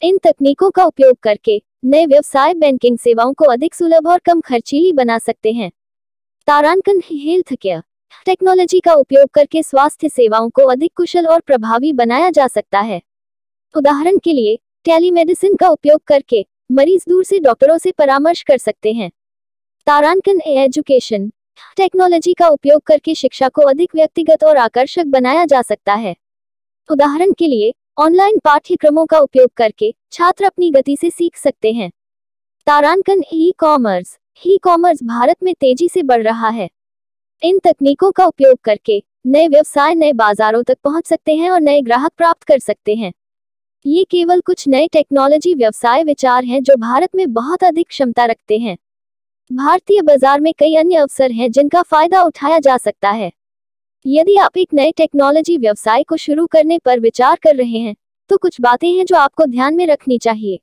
इन तकनीकों का उपयोग करके नए व्यवसाय बैंकिंग सेवाओं को अधिक सुलभ और कम खर्चीली बना सकते हैं। तारांकन। Health care. टेक्नोलॉजी का उपयोग करके स्वास्थ्य सेवाओं को अधिक कुशल और प्रभावी बनाया जा सकता है। उदाहरण के लिए, टेलीमेडिसिन का उपयोग करके मरीज दूर से डॉक्टरों से परामर्श कर सकते हैं। तारांकन। एजुकेशन। टेक्नोलॉजी का उपयोग करके शिक्षा को अधिक व्यक्तिगत और आकर्षक बनाया जा सकता है। उदाहरण के लिए, ऑनलाइन पाठ्यक्रमों का उपयोग करके छात्र अपनी गति से सीख सकते हैं। तारांकन। ई-कॉमर्स। ई-कॉमर्स भारत में तेजी से बढ़ रहा है। इन तकनीकों का उपयोग करके नए व्यवसाय नए बाजारों तक पहुँच सकते हैं और नए ग्राहक प्राप्त कर सकते हैं। ये केवल कुछ नए टेक्नोलॉजी व्यवसाय विचार हैं जो भारत में बहुत अधिक क्षमता रखते हैं। भारतीय बाजार में कई अन्य अवसर हैं जिनका फायदा उठाया जा सकता है। यदि आप एक नए टेक्नोलॉजी व्यवसाय को शुरू करने पर विचार कर रहे हैं तो कुछ बातें हैं जो आपको ध्यान में रखनी चाहिए।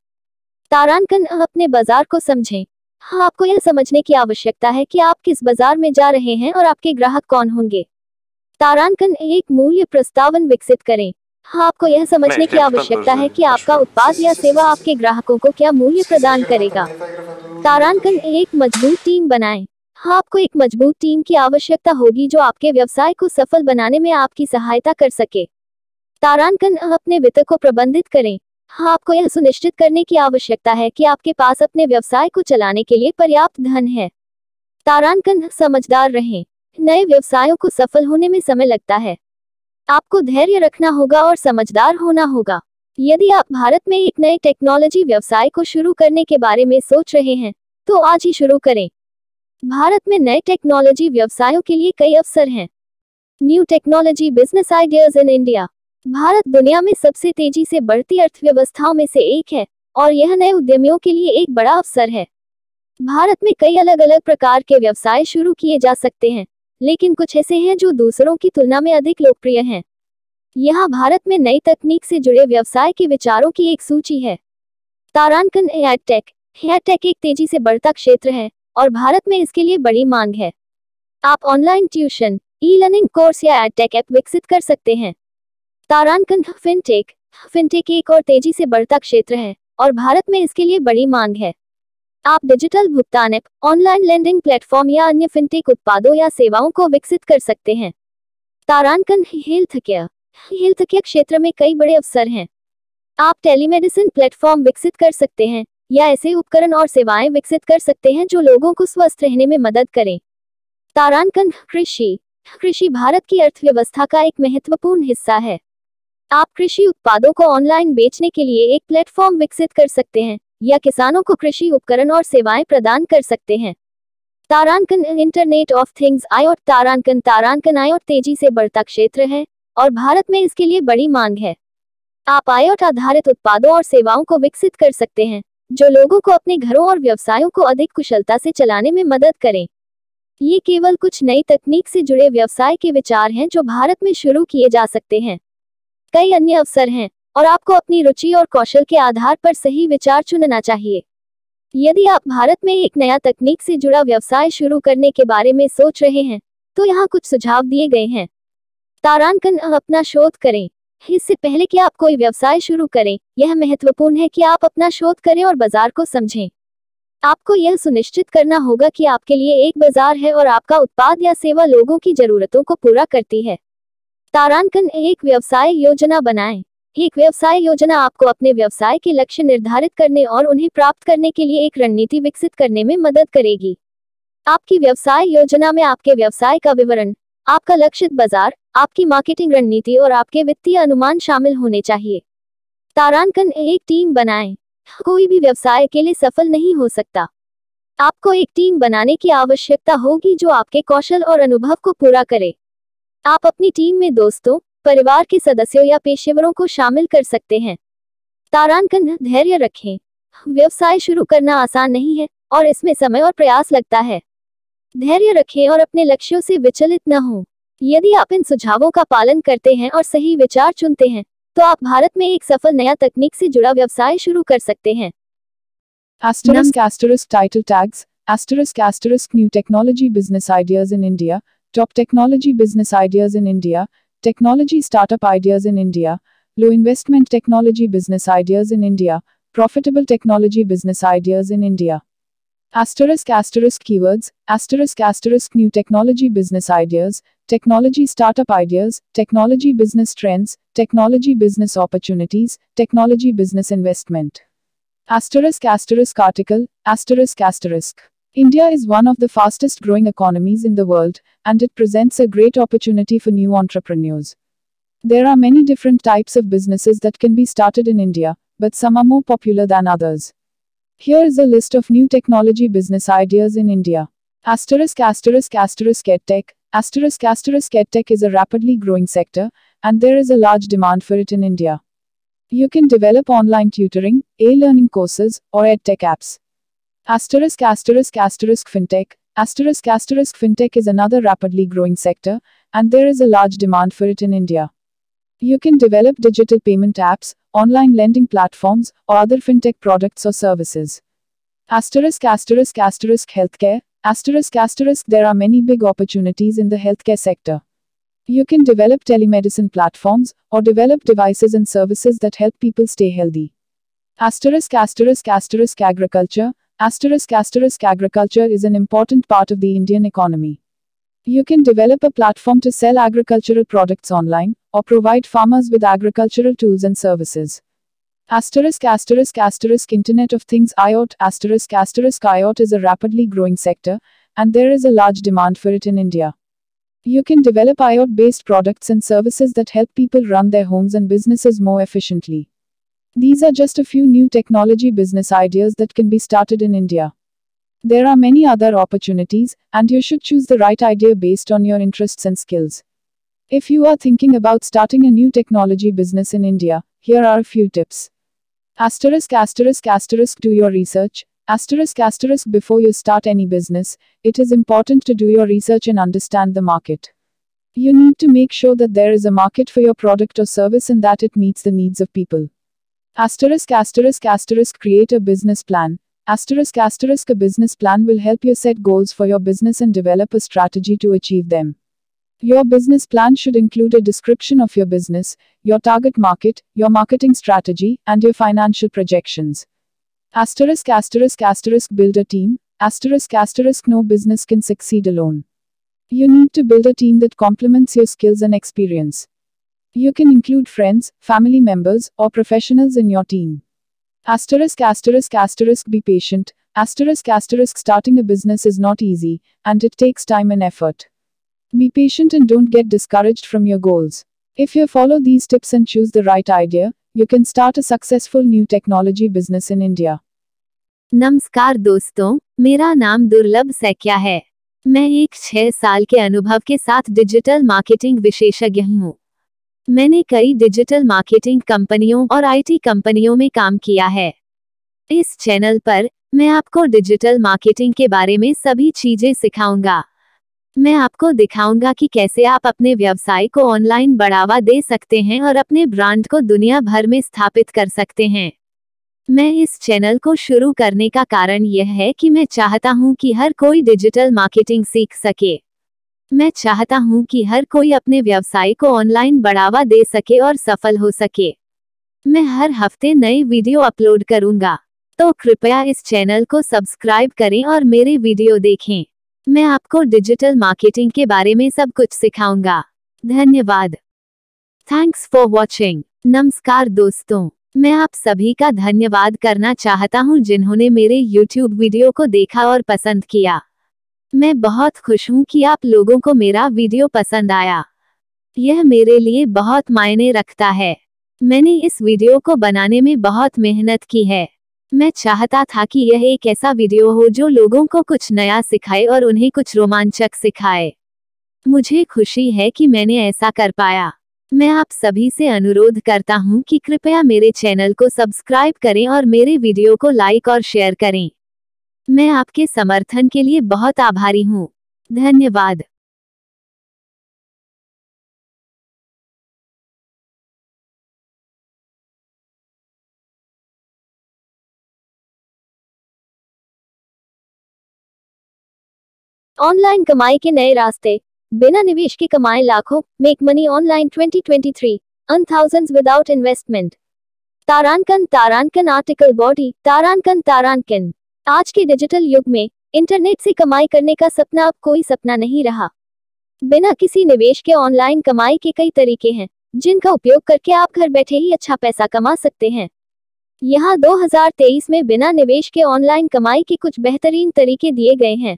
तारांकन। अपने बाजार को समझें। हाँ, आपको यह समझने की आवश्यकता है कि आप किस बाजार में जा रहे हैं और आपके ग्राहक कौन होंगे। तारांकन। एक मूल्य प्रस्तावन विकसित करें। हाँ, आपको यह समझने की आवश्यकता है कि आपका उत्पाद या सेवा आपके ग्राहकों को क्या मूल्य प्रदान करेगा। तारांकन। एक मजबूत टीम बनाएं। हाँ, आपको एक मजबूत टीम की आवश्यकता होगी जो आपके व्यवसाय को सफल बनाने में आपकी सहायता कर सके। तारांकन। अपने वित्त को प्रबंधित करें। हाँ, आपको यह सुनिश्चित करने की आवश्यकता है कि आपके पास अपने व्यवसाय को चलाने के लिए पर्याप्त धन है। तारांकन। समझदार रहें। नए व्यवसायों को सफल होने में समय लगता है। आपको धैर्य रखना होगा और समझदार होना होगा। यदि आप भारत में एक नए टेक्नोलॉजी व्यवसाय को शुरू करने के बारे में सोच रहे हैं तो आज ही शुरू करें। भारत में नए टेक्नोलॉजी व्यवसायों के लिए कई अवसर हैं। New technology business ideas in India. Bharat दुनिया में सबसे तेजी से बढ़ती अर्थव्यवस्थाओं में से एक है और यह नए उद्यमियों के लिए एक बड़ा अवसर है। भारत में कई अलग अलग प्रकार के व्यवसाय शुरू किए जा सकते हैं, लेकिन कुछ ऐसे हैं जो दूसरों की तुलना में अधिक लोकप्रिय हैं। यहाँ भारत में नई तकनीक से जुड़े व्यवसाय के विचारों की एक सूची है। तारांकन। एडटेक एक तेजी से बढ़ता क्षेत्र है और भारत में इसके लिए बड़ी मांग है। आप online tuition, e learning course या एडटेक ऐप विकसित कर सकते हैं। तारांकन। फिनटेक एक और तेजी से बढ़ता क्षेत्र है और भारत में इसके लिए बड़ी मांग है। आप डिजिटल भुगतान ऐप, ऑनलाइन लेंडिंग प्लेटफॉर्म या अन्य फिनटेक उत्पादों या सेवाओं को विकसित कर सकते हैं। तारांकन। हेल्थ केयर क्षेत्र में कई बड़े अवसर हैं। आप टेलीमेडिसिन प्लेटफॉर्म विकसित कर सकते हैं या ऐसे उपकरण और सेवाएं विकसित कर सकते हैं जो लोगों को स्वस्थ रहने में मदद करें। तारांकन। कृषि भारत की अर्थव्यवस्था का एक महत्वपूर्ण हिस्सा है। आप कृषि उत्पादों को ऑनलाइन बेचने के लिए एक प्लेटफॉर्म विकसित कर सकते हैं या किसानों को कृषि उपकरण और सेवाएं प्रदान कर सकते हैं। तारांकन। Internet of things IoT. तारांकन आईओटी तेजी से बढ़ता क्षेत्र है और भारत में इसके लिए बड़ी मांग है। आप आईओटी आधारित उत्पादों और सेवाओं को विकसित कर सकते हैं जो लोगों को अपने घरों और व्यवसायों को अधिक कुशलता से चलाने में मदद करें। ये केवल कुछ नई तकनीक से जुड़े व्यवसाय के विचार हैं जो भारत में शुरू किए जा सकते हैं। कई अन्य अवसर हैं और आपको अपनी रुचि और कौशल के आधार पर सही विचार चुनना चाहिए। यदि आप भारत में एक नया तकनीक से जुड़ा व्यवसाय शुरू करने के बारे में सोच रहे हैं तो यहाँ कुछ सुझाव दिए गए हैं। तारांकन। अपना शोध करें। इससे पहले कि आप कोई व्यवसाय शुरू करें, यह महत्वपूर्ण है कि आप अपना शोध करें और बाजार को समझें। आपको यह सुनिश्चित करना होगा कि आपके लिए एक बाजार है और आपका उत्पाद या सेवा लोगों की जरूरतों को पूरा करती है। तारांकन एक व्यवसाय योजना बनाएं। एक व्यवसाय योजना आपको अपने व्यवसाय के लक्ष्य निर्धारित करने और उन्हें प्राप्त करने के लिए एक रणनीति विकसित करने में मदद करेगी। आपकी व्यवसाय योजना में आपके व्यवसाय का विवरण, आपका लक्षित बाजार, आपकी मार्केटिंग रणनीति और आपके वित्तीय अनुमान शामिल होने चाहिए। तारांकन एक टीम बनाएं। कोई भी व्यवसाय अकेले सफल नहीं हो सकता। आपको एक टीम बनाने की आवश्यकता होगी जो आपके कौशल और अनुभव को पूरा करे। आप अपनी टीम में दोस्तों, परिवार के सदस्यों या पेशेवरों को शामिल कर सकते हैं। तारांकन धैर्य रखें। व्यवसाय शुरू करना आसान नहीं है और इसमें समय और प्रयास लगता है। धैर्य रखें और अपने लक्ष्यों से विचलित न हों। यदि आप इन सुझावों का पालन करते हैं और सही विचार चुनते हैं तो आप भारत में एक सफल नया तकनीक से जुड़ा व्यवसाय शुरू कर सकते हैं। Title tags new technology business ideas in India, top technology business ideas in India, technology startup ideas in India, low investment technology business ideas in India, profitable technology business ideas in India. Keywords new technology business ideas, technology startup ideas, technology business trends, technology business opportunities, technology business investment. Article India is one of the fastest growing economies in the world, and it presents a great opportunity for new entrepreneurs. There are many different types of businesses that can be started in India, but some are more popular than others. Here is a list of new technology business ideas in India. EdTech. EdTech is a rapidly growing sector, and there is a large demand for it in India. You can develop online tutoring, e-learning courses, or edtech apps. Fintech. Fintech is another rapidly growing sector, and there is a large demand for it in India. You can develop digital payment apps, online lending platforms, or other fintech products or services. Healthcare. There are many big opportunities in the healthcare sector. You can develop telemedicine platforms, or develop devices and services that help people stay healthy. Agriculture. Agriculture is an important part of the Indian economy. You can develop a platform to sell agricultural products online, or provide farmers with agricultural tools and services. Internet of Things IoT. IoT is a rapidly growing sector, and there is a large demand for it in India. You can develop IoT-based products and services that help people run their homes and businesses more efficiently. These are just a few new technology business ideas that can be started in India. There are many other opportunities, and you should choose the right idea based on your interests and skills. If you are thinking about starting a new technology business in India, here are a few tips. Do your research. Before you start any business, it is important to do your research and understand the market. You need to make sure that there is a market for your product or service and that it meets the needs of people. Create a business plan. A business plan will help you set goals for your business and develop a strategy to achieve them. Your business plan should include a description of your business, your target market, your marketing strategy, and your financial projections. Build a team. No business can succeed alone. You need to build a team that complements your skills and experience. You can include friends, family members, or professionals in your team. Be patient. Starting a business is not easy, and it takes time and effort. Be patient and don't get discouraged from your goals. If you follow these tips and choose the right idea, you can start a successful new technology business in India. नमस्कार दोस्तों, मेरा नाम दुर्लभ सैकिया है। मैं एक 6 साल के अनुभव के साथ डिजिटल मार्केटिंग विशेषज्ञ हूँ। मैंने कई डिजिटल मार्केटिंग कंपनियों और आईटी कंपनियों में काम किया है। इस चैनल पर मैं आपको डिजिटल मार्केटिंग के बारे में सभी चीजें सिखाऊंगा। मैं आपको दिखाऊंगा कि कैसे आप अपने व्यवसाय को ऑनलाइन बढ़ावा दे सकते हैं और अपने ब्रांड को दुनिया भर में स्थापित कर सकते हैं। मैं इस चैनल को शुरू करने का कारण यह है कि मैं चाहता हूं कि हर कोई डिजिटल मार्केटिंग सीख सके। मैं चाहता हूं कि हर कोई अपने व्यवसाय को ऑनलाइन बढ़ावा दे सके और सफल हो सके। मैं हर हफ्ते नए वीडियो अपलोड करूंगा, तो कृपया इस चैनल को सब्सक्राइब करें और मेरे वीडियो देखें। मैं आपको डिजिटल मार्केटिंग के बारे में सब कुछ सिखाऊंगा। धन्यवाद। Thanks for watching. नमस्कार दोस्तों, मैं आप सभी का धन्यवाद करना चाहता हूं जिन्होंने मेरे YouTube वीडियो को देखा और पसंद किया। मैं बहुत खुश हूं कि आप लोगों को मेरा वीडियो पसंद आया, यह मेरे लिए बहुत मायने रखता है। मैंने इस वीडियो को बनाने में बहुत मेहनत की है। मैं चाहता था कि यह एक ऐसा वीडियो हो जो लोगों को कुछ नया सिखाए और उन्हें कुछ रोमांचक सिखाए। मुझे खुशी है कि मैंने ऐसा कर पाया। मैं आप सभी से अनुरोध करता हूं कि कृपया मेरे चैनल को सब्सक्राइब करें और मेरे वीडियो को लाइक और शेयर करें। मैं आपके समर्थन के लिए बहुत आभारी हूं। धन्यवाद। ऑनलाइन कमाई के नए रास्ते, बिना निवेश के कमाएं लाखों। Make money online 2023 earn thousands without investment. तारांकन आर्टिकल बॉडी। तारांकन आज के डिजिटल युग में इंटरनेट से कमाई करने का सपना अब कोई सपना नहीं रहा। बिना किसी निवेश के ऑनलाइन कमाई के कई तरीके हैं जिनका उपयोग करके आप घर बैठे ही अच्छा पैसा कमा सकते हैं। यहाँ 2023 में बिना निवेश के ऑनलाइन कमाई के कुछ बेहतरीन तरीके दिए गए हैं।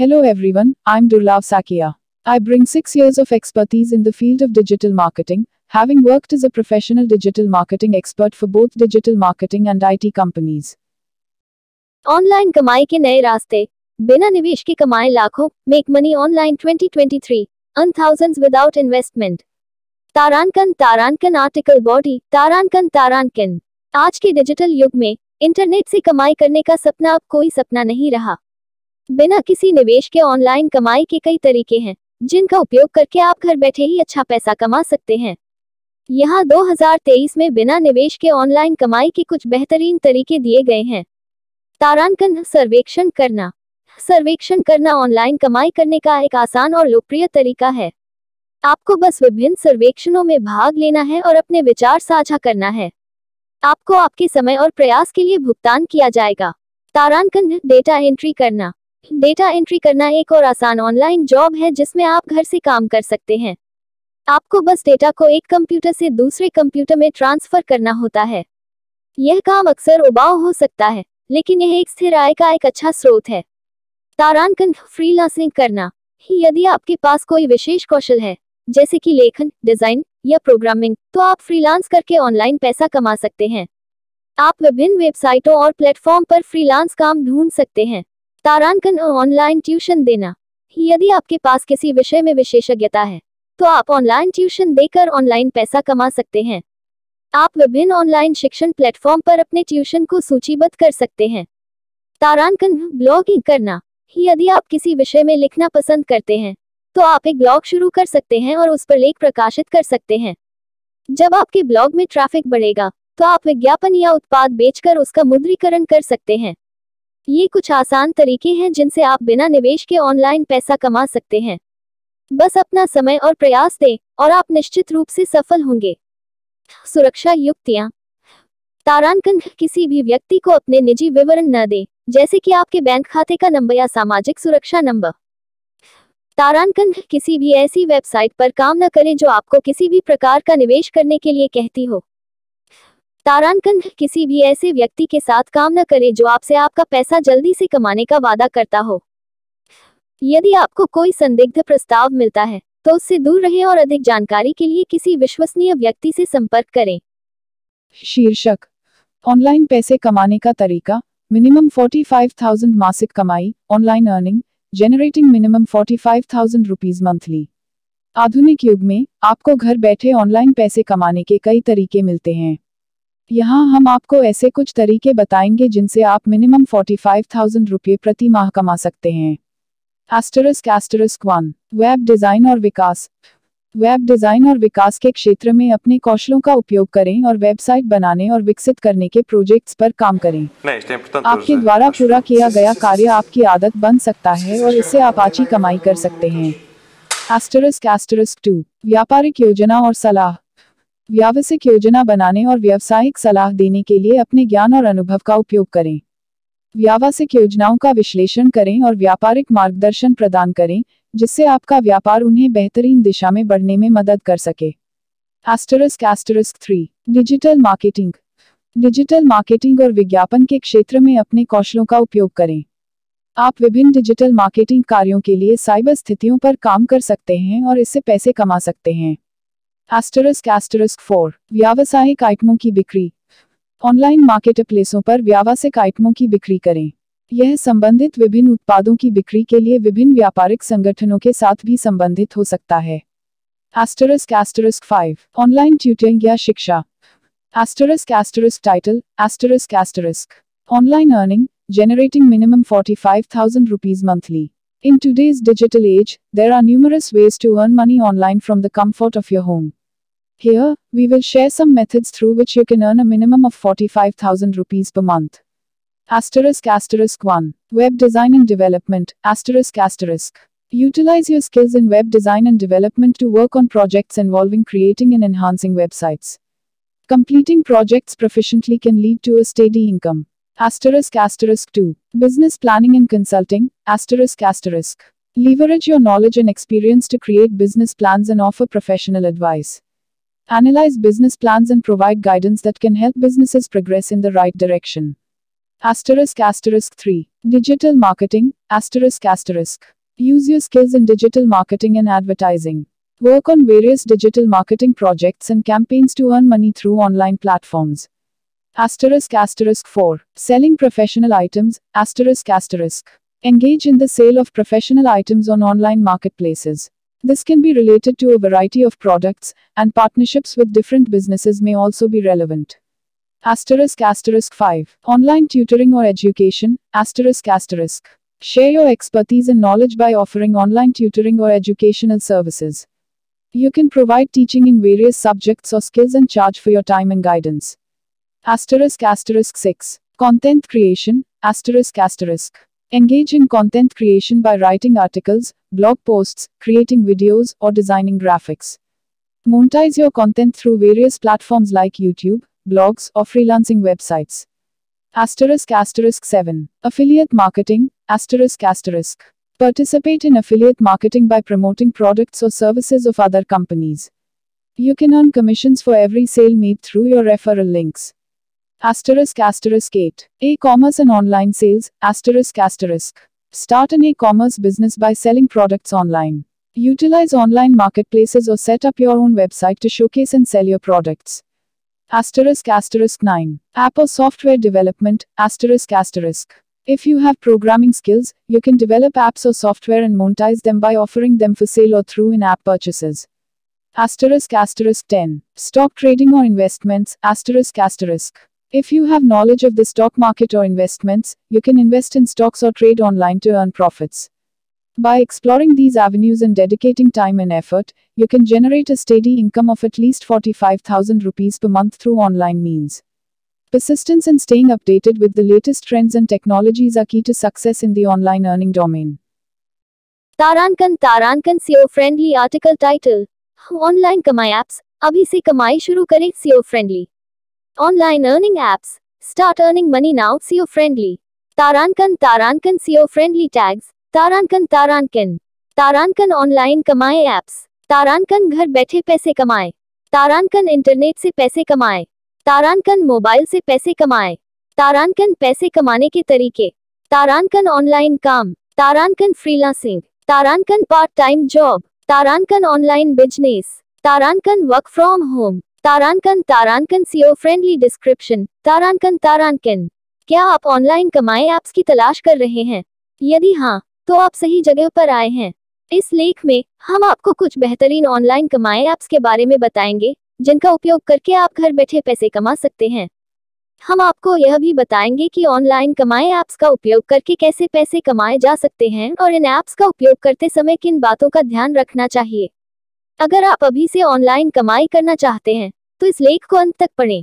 Hello everyone, I'm Durlav Saikia. I bring 6 years of expertise in the field of digital marketing, having worked as a professional digital marketing expert for both digital marketing and IT companies. Online कमाई के नए रास्ते, बिना निवेश के कमाएं लाखों। Make money online 2023, earn thousands without investment. तारांकन आर्टिकल बॉडी। तारांकन आज के डिजिटल युग में इंटरनेट से कमाई करने का सपना अब कोई सपना नहीं रहा। बिना किसी निवेश के ऑनलाइन कमाई के कई तरीके हैं जिनका उपयोग करके आप घर बैठे ही अच्छा पैसा कमा सकते हैं। यहाँ 2023 में बिना निवेश के ऑनलाइन कमाई के कुछ बेहतरीन तरीके दिए गए हैं। तारांकन सर्वेक्षण करना। सर्वेक्षण करना ऑनलाइन कमाई करने का एक आसान और लोकप्रिय तरीका है। आपको बस विभिन्न सर्वेक्षणों में भाग लेना है और अपने विचार साझा करना है। आपको आपके समय और प्रयास के लिए भुगतान किया जाएगा। तारांकन डेटा एंट्री करना। डेटा एंट्री करना एक और आसान ऑनलाइन जॉब है जिसमें आप घर से काम कर सकते हैं। आपको बस डेटा को एक कंप्यूटर से दूसरे कंप्यूटर में ट्रांसफर करना होता है। यह काम अक्सर उबाऊ हो सकता है, लेकिन यह एक स्थिर आय का एक अच्छा स्रोत है। तारांकन फ्रीलांसिंग करना। यदि आपके पास कोई विशेष कौशल है जैसे कि लेखन, डिजाइन या प्रोग्रामिंग, तो आप फ्रीलांस करके ऑनलाइन पैसा कमा सकते हैं। आप विभिन्न वेबसाइटों और प्लेटफॉर्म पर फ्रीलांस काम ढूंढ सकते हैं। तारांकन ऑनलाइन ट्यूशन देना। यदि आपके पास किसी विषय में विशेषज्ञता है तो आप ऑनलाइन ट्यूशन देकर ऑनलाइन पैसा कमा सकते हैं। आप विभिन्न ऑनलाइन शिक्षण प्लेटफॉर्म पर अपने ट्यूशन को सूचीबद्ध कर सकते हैं। तारांकन ब्लॉगिंग करना। यदि आप किसी विषय में लिखना पसंद करते हैं तो आप एक ब्लॉग शुरू कर सकते हैं और उस पर लेख प्रकाशित कर सकते हैं। जब आपके ब्लॉग में ट्रैफिक बढ़ेगा तो आप विज्ञापन या उत्पाद बेचकर उसका मुद्रीकरण कर सकते हैं। ये कुछ आसान तरीके हैं जिनसे आप बिना निवेश के ऑनलाइन पैसा कमा सकते हैं। बस अपना समय और प्रयास दें और आप निश्चित रूप से सफल होंगे। सुरक्षा युक्तियां। तारांकन किसी भी व्यक्ति को अपने निजी विवरण न दें, जैसे कि आपके बैंक खाते का नंबर या सामाजिक सुरक्षा नंबर। तारांकन किसी भी ऐसी वेबसाइट पर काम न करें जो आपको किसी भी प्रकार का निवेश करने के लिए कहती हो। तारांकन किसी भी ऐसे व्यक्ति के साथ काम न करें जो आपसे आपका पैसा जल्दी से कमाने का वादा करता हो। यदि आपको कोई संदिग्ध प्रस्ताव मिलता है तो उससे दूर रहें और अधिक जानकारी के लिए किसी विश्वसनीय व्यक्ति से संपर्क करें। शीर्षक: ऑनलाइन पैसे कमाने का तरीका, मिनिमम 45,000 मासिक कमाई, online earning, generating minimum 45,000 rupees monthly. आधुनिक युग में आपको घर बैठे ऑनलाइन पैसे कमाने के कई तरीके मिलते हैं। यहाँ हम आपको ऐसे कुछ तरीके बताएंगे जिनसे आप मिनिमम 45,000 रुपये प्रति माह कमा सकते हैं। **1 वेब डिज़ाइन और विकास। वेब डिज़ाइन और विकास के क्षेत्र में अपने कौशलों का उपयोग करें और वेबसाइट बनाने और विकसित करने के प्रोजेक्ट्स पर काम करें। आपके द्वारा पूरा किया गया कार्य आपकी आदत बन सकता है और इससे आप अच्छी कमाई कर सकते हैं। **2 व्यापारिक योजना और सलाह। व्यावसायिक योजना बनाने और व्यावसायिक सलाह देने के लिए अपने ज्ञान और अनुभव का उपयोग करें। व्यावसायिक योजनाओं का विश्लेषण करें और व्यापारिक मार्गदर्शन प्रदान करें, जिससे आपका व्यापार उन्हें बेहतरीन दिशा में बढ़ने में मदद कर सके। **3 डिजिटल मार्केटिंग। डिजिटल मार्केटिंग और विज्ञापन के क्षेत्र में अपने कौशलों का उपयोग करें। आप विभिन्न डिजिटल मार्केटिंग कार्यों के लिए साइबर स्थितियों पर काम कर सकते हैं और इससे पैसे कमा सकते हैं। **4 व्यावसायिक आइटमों की बिक्री। ऑनलाइन मार्केटप्लेसों पर व्यावसायिक आइटमों की बिक्री करें। यह संबंधित विभिन्न उत्पादों की बिक्री के लिए विभिन्न व्यापारिक संगठनों के साथ भी संबंधित हो सकता है। **5 ऑनलाइन ट्यूटरिंग या शिक्षा। **Title online earning generating minimum ₹45,000 monthly. In today's digital age, there are numerous ways to earn money online from the comfort of your home. Here, we will share some methods through which you can earn a minimum of ₹45,000 per month. **1 Web design and development. **Utilize your skills in web design and development to work on projects involving creating and enhancing websites. Completing projects proficiently can lead to a steady income. **2 business planning and consulting. **leverage your knowledge and experience to create business plans and offer professional advice. Analyze business plans and provide guidance that can help businesses progress in the right direction. **3 digital marketing. Use your skills in digital marketing and advertising. Work on various digital marketing projects and campaigns to earn money through online platforms. **4 selling professional items. Engage in the sale of professional items on online marketplaces. This can be related to a variety of products, and partnerships with different businesses may also be relevant. **5 online tutoring or education. Share your expertise and knowledge by offering online tutoring or educational services. You can provide teaching in various subjects or skills and charge for your time and guidance. **6 content creation. Engage in content creation by writing articles, blog posts, creating videos, or designing graphics. Monetize your content through various platforms like YouTube, blogs, or freelancing websites. **7 affiliate marketing. Participate in affiliate marketing by promoting products or services of other companies. You can earn commissions for every sale made through your referral links. **8 e-commerce and online sales. Start an e-commerce business by selling products online. Utilize online marketplaces or set up your own website to showcase and sell your products. **9 app or software development. If you have programming skills, you can develop apps or software and monetize them by offering them for sale or through in-app purchases. **10 stock trading or investments. If you have knowledge of the stock market or investments, you can invest in stocks or trade online to earn profits. By exploring these avenues and dedicating time and effort, you can generate a steady income of at least ₹45,000 per month through online means. Persistence and staying updated with the latest trends and technologies are key to success in the online earning domain. Tarankan SEO friendly article title. Online कमाई apps, अभी से कमाई शुरू करें SEO friendly. Online earning apps, start earning money now SEO friendly. तारांकन SEO friendly tags, तारांकन online कमाई apps, तारांकन घर बैठे पैसे कमाए, तारांकन इंटरनेट से पैसे कमाए, तारांकन मोबाइल से पैसे कमाए, तारांकन पैसे कमाने के तरीके, तारांकन ऑनलाइन काम, तारांकन फ्रीलांसिंग, तारांकन पार्ट टाइम जॉब, तारांकन ऑनलाइन बिजनेस, तारांकन वर्क फ्रॉम होम, तारांकन सीओ फ्रेंडली डिस्क्रिप्शन, तारांकन। क्या आप ऑनलाइन कमाई ऐप्स की तलाश कर रहे हैं? यदि हाँ, तो आप सही जगह पर आए हैं। इस लेख में हम आपको कुछ बेहतरीन ऑनलाइन कमाई ऐप्स के बारे में बताएंगे, जिनका उपयोग करके आप घर बैठे पैसे कमा सकते हैं। हम आपको यह भी बताएंगे कि ऑनलाइन कमाई ऐप्स का उपयोग करके कैसे पैसे कमाए जा सकते हैं और इन ऐप्स का उपयोग करते समय किन बातों का ध्यान रखना चाहिए। अगर आप अभी से ऑनलाइन कमाई करना चाहते हैं, तो इस लेख को अंत तक पढ़ें।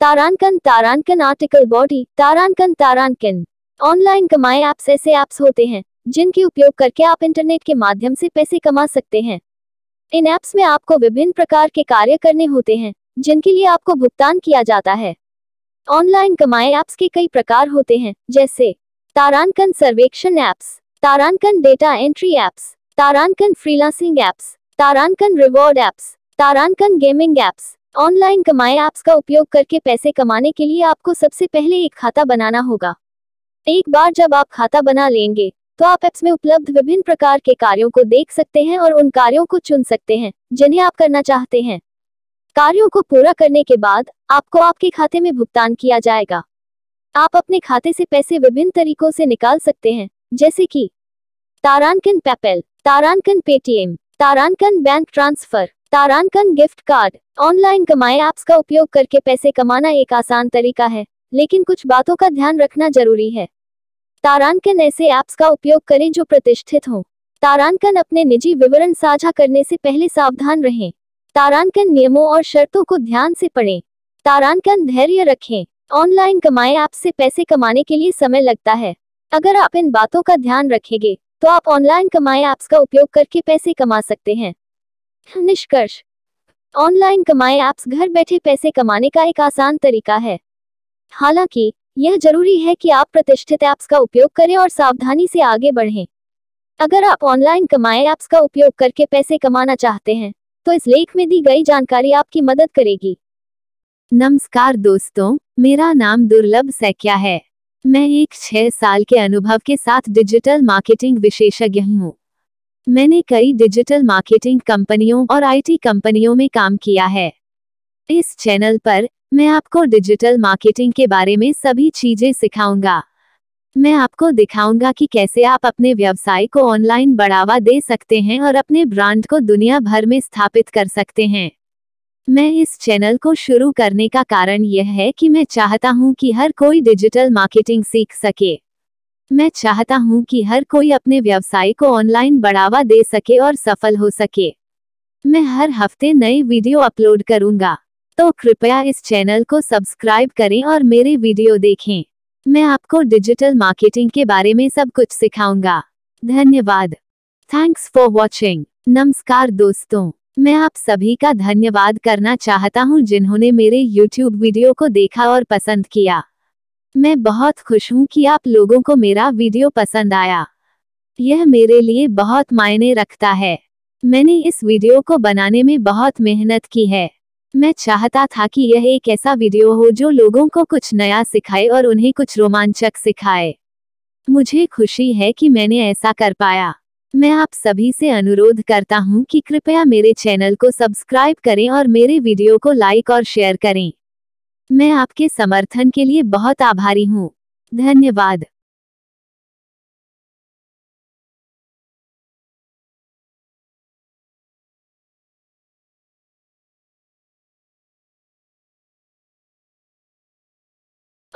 तारांकन आर्टिकल बॉडी, तारांकन ऑनलाइन कमाई ऐप्स ऐसे ऐप्स होते हैं जिनकी उपयोग करके आप इंटरनेट के माध्यम से पैसे कमा सकते हैं। इन ऐप्स में आपको विभिन्न प्रकार के कार्य करने होते हैं जिनके लिए आपको भुगतान किया जाता है। ऑनलाइन कमाई ऐप्स के कई प्रकार होते हैं, जैसे तारांकन सर्वेक्षण ऐप्स, तारांकन डेटा एंट्री ऐप्स, तारांकन फ्रीलांसिंग ऐप्स, तारांकन रिवॉर्ड ऐप्स, तारांकन गेमिंग ऐप्स। ऑनलाइन कमाई ऐप्स का उपयोग करके पैसे कमाने के लिए आपको सबसे पहले एक खाता बनाना होगा। एक बार जब आप खाता बना लेंगे तो आप ऐप्स में उपलब्ध विभिन्न प्रकार के कार्यों को देख सकते हैं और उन कार्यों को चुन सकते हैं जिन्हें आप करना चाहते हैं। कार्यों को पूरा करने के बाद आपको आपके खाते में भुगतान किया जाएगा। आप अपने खाते से पैसे विभिन्न तरीकों से निकाल सकते हैं, जैसे कि तारांकन पेपैल, तारांकन पेटीएम, तारांकन बैंक ट्रांसफर, तारांकन गिफ्ट कार्ड। ऑनलाइन कमाई ऐप्स का उपयोग करके पैसे कमाना एक आसान तरीका है, लेकिन कुछ बातों का ध्यान रखना जरूरी है। तारांकन ऐसे ऐप्स का उपयोग करें जो प्रतिष्ठित हों। तारांकन अपने निजी विवरण साझा करने से पहले सावधान रहें। तारांकन नियमों और शर्तों को ध्यान से पढ़ें। तारांकन धैर्य रखें। ऑनलाइन कमाई ऐप्स से पैसे कमाने के लिए समय लगता है। अगर आप इन बातों का ध्यान रखेंगे तो आप ऑनलाइन कमाई ऐप्स का उपयोग करके पैसे कमा सकते हैं। निष्कर्ष: ऑनलाइन कमाई ऐप्स घर बैठे पैसे कमाने का एक आसान तरीका है। हालांकि यह जरूरी है कि आप प्रतिष्ठित ऐप्स का उपयोग करें और सावधानी से आगे बढ़ें। अगर आप ऑनलाइन कमाई ऐप्स का उपयोग करके पैसे कमाना चाहते हैं तो इस लेख में दी गई जानकारी आपकी मदद करेगी। नमस्कार दोस्तों, मेरा नाम दुर्लभ सैकिया है। मैं एक 6 साल के अनुभव के साथ डिजिटल मार्केटिंग विशेषज्ञ हूँ। मैंने कई डिजिटल मार्केटिंग कंपनियों और आईटी कंपनियों में काम किया है। इस चैनल पर मैं आपको डिजिटल मार्केटिंग के बारे में सभी चीजें सिखाऊंगा। मैं आपको दिखाऊंगा कि कैसे आप अपने व्यवसाय को ऑनलाइन बढ़ावा दे सकते हैं और अपने ब्रांड को दुनिया भर में स्थापित कर सकते हैं। मैं इस चैनल को शुरू करने का कारण यह है कि मैं चाहता हूं कि हर कोई डिजिटल मार्केटिंग सीख सके। मैं चाहता हूं कि हर कोई अपने व्यवसाय को ऑनलाइन बढ़ावा दे सके और सफल हो सके। मैं हर हफ्ते नए वीडियो अपलोड करूंगा, तो कृपया इस चैनल को सब्सक्राइब करें और मेरे वीडियो देखें। मैं आपको डिजिटल मार्केटिंग के बारे में सब कुछ सिखाऊंगा। धन्यवाद। Thanks for watching. नमस्कार दोस्तों, मैं आप सभी का धन्यवाद करना चाहता हूं जिन्होंने मेरे YouTube वीडियो को देखा और पसंद किया। मैं बहुत खुश हूं कि आप लोगों को मेरा वीडियो पसंद आया। यह मेरे लिए बहुत मायने रखता है। मैंने इस वीडियो को बनाने में बहुत मेहनत की है। मैं चाहता था कि यह एक ऐसा वीडियो हो जो लोगों को कुछ नया सिखाए और उन्हें कुछ रोमांचक सिखाए। मुझे खुशी है कि मैंने ऐसा कर पाया। मैं आप सभी से अनुरोध करता हूं कि कृपया मेरे चैनल को सब्सक्राइब करें और मेरे वीडियो को लाइक और शेयर करें। मैं आपके समर्थन के लिए बहुत आभारी हूं। धन्यवाद।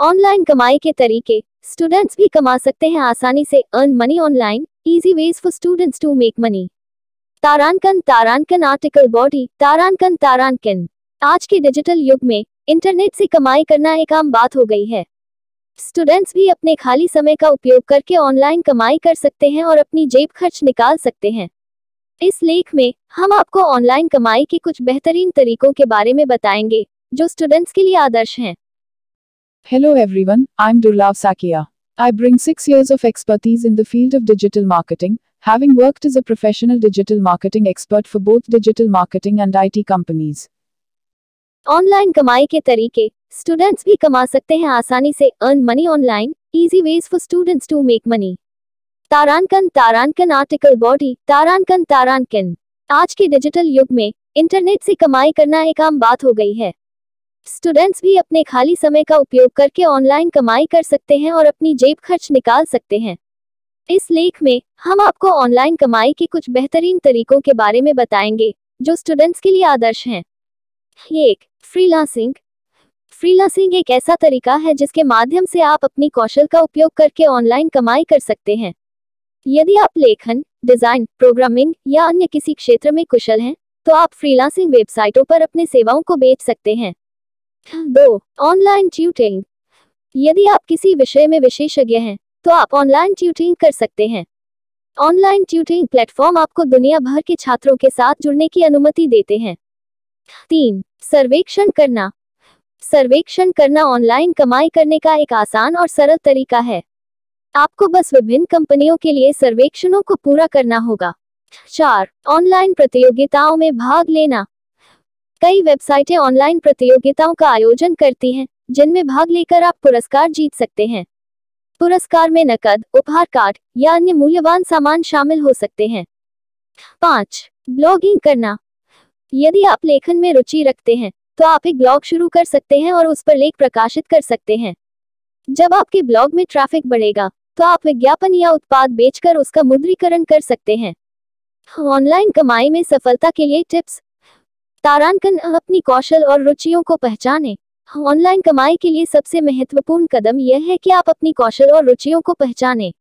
ऑनलाइन कमाई के तरीके: स्टूडेंट्स भी कमा सकते हैं आसानी से। Earn money online, easy ways for students to make money. तारांकन, तारांकन आर्टिकल बॉडी, तारांकन तारांकन। आज के डिजिटल युग में इंटरनेट से कमाई करना एक आम बात हो गई है। स्टूडेंट्स भी अपने खाली समय का उपयोग करके ऑनलाइन कमाई कर सकते हैं और अपनी जेब खर्च निकाल सकते हैं। इस लेख में हम आपको ऑनलाइन कमाई के कुछ बेहतरीन तरीकों के बारे में बताएंगे जो स्टूडेंट्स के लिए आदर्श हैं। Hello everyone, I'm Durlav Saikia. I bring 6 years of expertise in the field of digital marketing, having worked as a professional digital marketing expert for both digital marketing and IT companies. Online कमाई के तरीके: students भी कमा सकते हैं आसानी से। Earn money online, easy ways for students to make money. तारांकन, तारांकन आर्टिकल बॉडी, तारांकन तारांकन। आज के डिजिटल युग में इंटरनेट से कमाई करना एक आम बात हो गई है। स्टूडेंट्स भी अपने खाली समय का उपयोग करके ऑनलाइन कमाई कर सकते हैं और अपनी जेब खर्च निकाल सकते हैं। इस लेख में हम आपको ऑनलाइन कमाई के कुछ बेहतरीन तरीकों के बारे में बताएंगे जो स्टूडेंट्स के लिए आदर्श हैं। 1. फ्रीलांसिंग। फ्रीलांसिंग एक ऐसा तरीका है जिसके माध्यम से आप अपनी कौशल का उपयोग करके ऑनलाइन कमाई कर सकते हैं। यदि आप लेखन, डिजाइन, प्रोग्रामिंग या अन्य किसी क्षेत्र में कुशल हैं तो आप फ्रीलांसिंग वेबसाइटों पर अपनी सेवाओं को बेच सकते हैं। 2. Online tutoring. यदि आप किसी विषय में विशेषज्ञ हैं तो आप ऑनलाइन ट्यूटिंग कर सकते हैं। ऑनलाइन ट्यूटरिंग प्लेटफॉर्म आपको दुनिया भर के छात्रों के साथ जुड़ने की अनुमति देते हैं। 3. सर्वेक्षण करना। सर्वेक्षण करना ऑनलाइन कमाई करने का एक आसान और सरल तरीका है। आपको बस विभिन्न कंपनियों के लिए सर्वेक्षणों को पूरा करना होगा। 4. ऑनलाइन प्रतियोगिताओं में भाग लेना। कई वेबसाइटें ऑनलाइन प्रतियोगिताओं का आयोजन करती हैं, जिनमें भाग लेकर आप पुरस्कार जीत सकते हैं। पुरस्कार में नकद, उपहार कार्ड या अन्य मूल्यवान सामान शामिल हो सकते हैं। 5. ब्लॉगिंग करना। यदि आप लेखन में रुचि रखते हैं तो आप एक ब्लॉग शुरू कर सकते हैं और उस पर लेख प्रकाशित कर सकते हैं। जब आपके ब्लॉग में ट्रैफिक बढ़ेगा तो आप विज्ञापन या उत्पाद बेचकर उसका मुद्रीकरण कर सकते हैं। ऑनलाइन कमाई में सफलता के लिए टिप्स। तारांकन, अपनी कौशल और रुचियों को पहचानें। ऑनलाइन कमाई के लिए सबसे महत्वपूर्ण कदम यह है कि आप अपनी कौशल और रुचियों को पहचानें।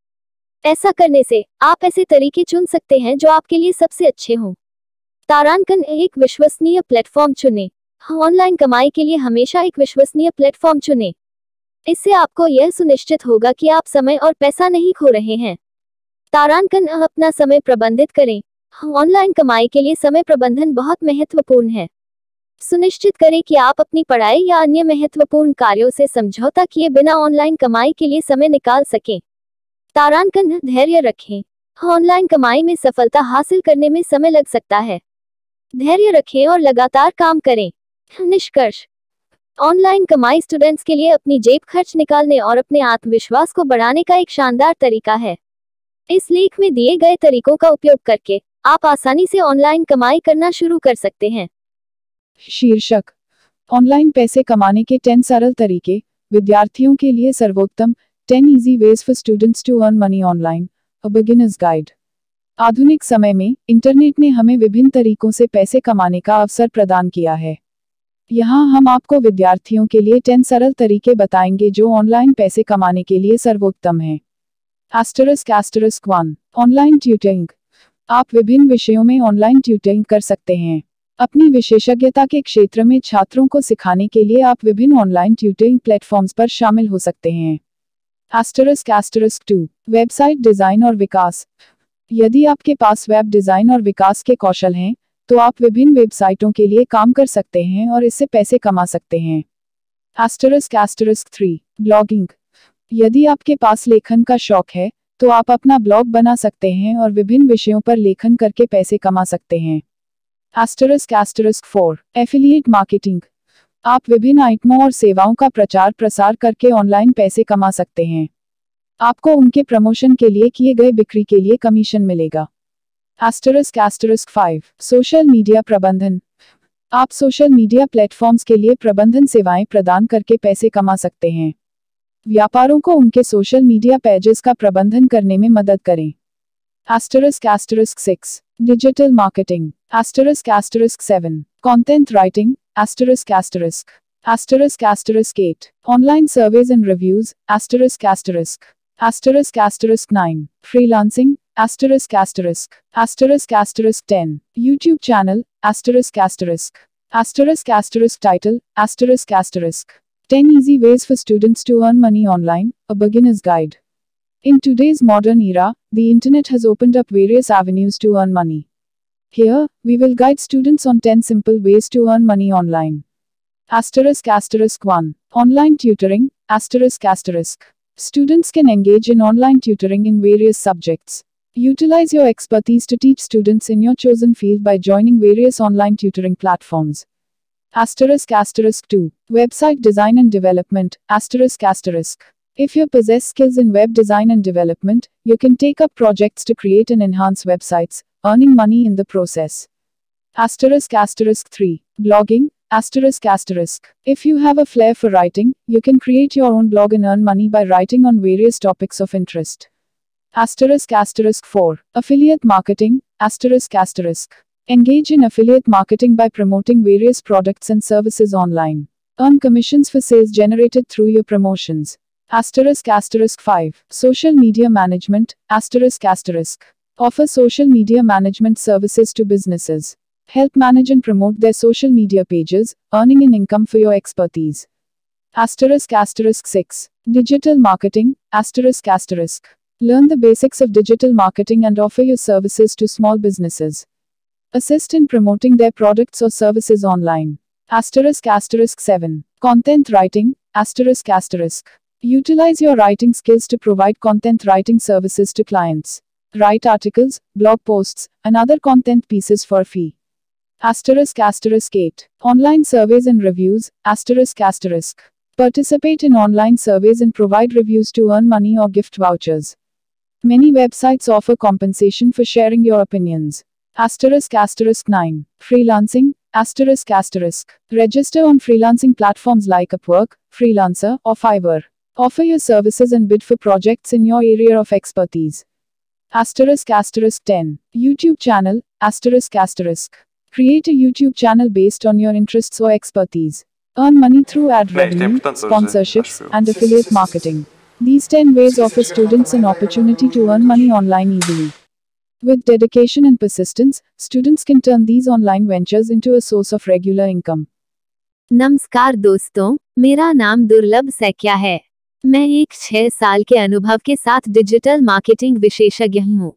ऐसा करने से आप ऐसे तरीके चुन सकते हैं जो आपके लिए सबसे अच्छे हों। तारांकन, एक विश्वसनीय प्लेटफॉर्म चुनें। ऑनलाइन कमाई के लिए हमेशा एक विश्वसनीय प्लेटफॉर्म चुनें। इससे आपको यह सुनिश्चित होगा कि आप समय और पैसा नहीं खो रहे हैं। तारांकन, अपना समय प्रबंधित करें। ऑनलाइन कमाई के लिए समय प्रबंधन बहुत महत्वपूर्ण है। सुनिश्चित करें कि आप अपनी पढ़ाई या अन्य महत्वपूर्ण कार्यों से समझौता किए बिना ऑनलाइन कमाई के लिए समय निकाल सकें। तारांकन, धैर्य रखें। ऑनलाइन कमाई में सफलता हासिल करने में समय लग सकता है। धैर्य रखें और लगातार काम करें। निष्कर्ष, ऑनलाइन कमाई स्टूडेंट्स के लिए अपनी जेब खर्च निकालने और अपने आत्मविश्वास को बढ़ाने का एक शानदार तरीका है। इस लेख में दिए गए तरीकों का उपयोग करके आप आसानी से ऑनलाइन कमाई करना शुरू कर सकते हैं। शीर्षक, ऑनलाइन पैसे कमाने के 10 सरल तरीके, विद्यार्थियों के लिए सर्वोत्तम, 10 easy ways for students to earn money online, a beginners guide. आधुनिक समय में इंटरनेट ने हमें विभिन्न तरीकों से पैसे कमाने का अवसर प्रदान किया है। यहाँ हम आपको विद्यार्थियों के लिए 10 सरल तरीके बताएंगे जो ऑनलाइन पैसे कमाने के लिए सर्वोत्तम हैं। **1 ऑनलाइन ट्यूटरिंग। आप विभिन्न विषयों में ऑनलाइन ट्यूटरिंग कर सकते हैं। अपनी विशेषज्ञता के क्षेत्र में छात्रों को सिखाने के लिए आप विभिन्न ऑनलाइन ट्यूटरिंग प्लेटफॉर्म्स पर शामिल हो सकते हैं। **2 वेबसाइट डिजाइन और विकास। यदि आपके पास वेब डिजाइन और विकास के कौशल हैं तो आप विभिन्न वेबसाइटों के लिए काम कर सकते हैं और इससे पैसे कमा सकते हैं। **3 ब्लॉगिंग। यदि आपके पास लेखन का शौक है तो आप अपना ब्लॉग बना सकते हैं और विभिन्न विषयों पर लेखन करके पैसे कमा सकते हैं। *4 एफिलिएट मार्केटिंग। आप विभिन्न आइटमों और सेवाओं का प्रचार प्रसार करके ऑनलाइन पैसे कमा सकते हैं। आपको उनके प्रमोशन के लिए किए गए बिक्री के लिए कमीशन मिलेगा। *5 सोशल मीडिया प्रबंधन। आप सोशल मीडिया प्लेटफॉर्म्स के लिए प्रबंधन सेवाएं प्रदान करके पैसे कमा सकते हैं। व्यापारों को उनके सोशल मीडिया पेजेस का प्रबंधन करने में मदद करें। *6 digital marketing. *7 content writing. *8 online surveys and reviews. *9 freelancing. *10 YouTube channel. *title. 10 easy ways for students to earn money online, a beginner's guide. In today's modern era, the internet has opened up various avenues to earn money. Here, we will guide students on 10 simple ways to earn money online. *1 Online tutoring. *. Students can engage in online tutoring in various subjects. Utilize your expertise to teach students in your chosen field by joining various online tutoring platforms. *2 Website design and development. *. If you possess skills in web design and development, you can take up projects to create and enhance websites, earning money in the process. *3 Blogging. *. If you have a flair for writing, you can create your own blog and earn money by writing on various topics of interest. *4 Affiliate marketing. *. Engage in affiliate marketing by promoting various products and services online. Earn commissions for sales generated through your promotions. *5 Social media management. *. Offer social media management services to businesses. Help manage and promote their social media pages, earning an income for your expertise. *6 Digital marketing. *. Learn the basics of digital marketing and offer your services to small businesses. Assist in promoting their products or services online. **7. Content writing. **. Utilize your writing skills to provide content writing services to clients. Write articles, blog posts, and other content pieces for a fee. **8. Online surveys and reviews. **. Participate in online surveys and provide reviews to earn money or gift vouchers. Many websites offer compensation for sharing your opinions. **9. Freelancing. **. Register on freelancing platforms like Upwork, Freelancer, or Fiverr. Offer your services and bid for projects in your area of expertise. **10. YouTube channel. **. Create a YouTube channel based on your interests or expertise. Earn money through ad revenue, sponsorships, and affiliate marketing. These 10 ways offer students an opportunity to earn money online easily. With dedication and persistence, students can turn these online ventures into a source of regular income. नमस्कार दोस्तों, मेरा नाम दुर्लभ सैकिया है। मैं एक 6 साल के अनुभव के साथ डिजिटल मार्केटिंग विशेषज्ञ हूँ।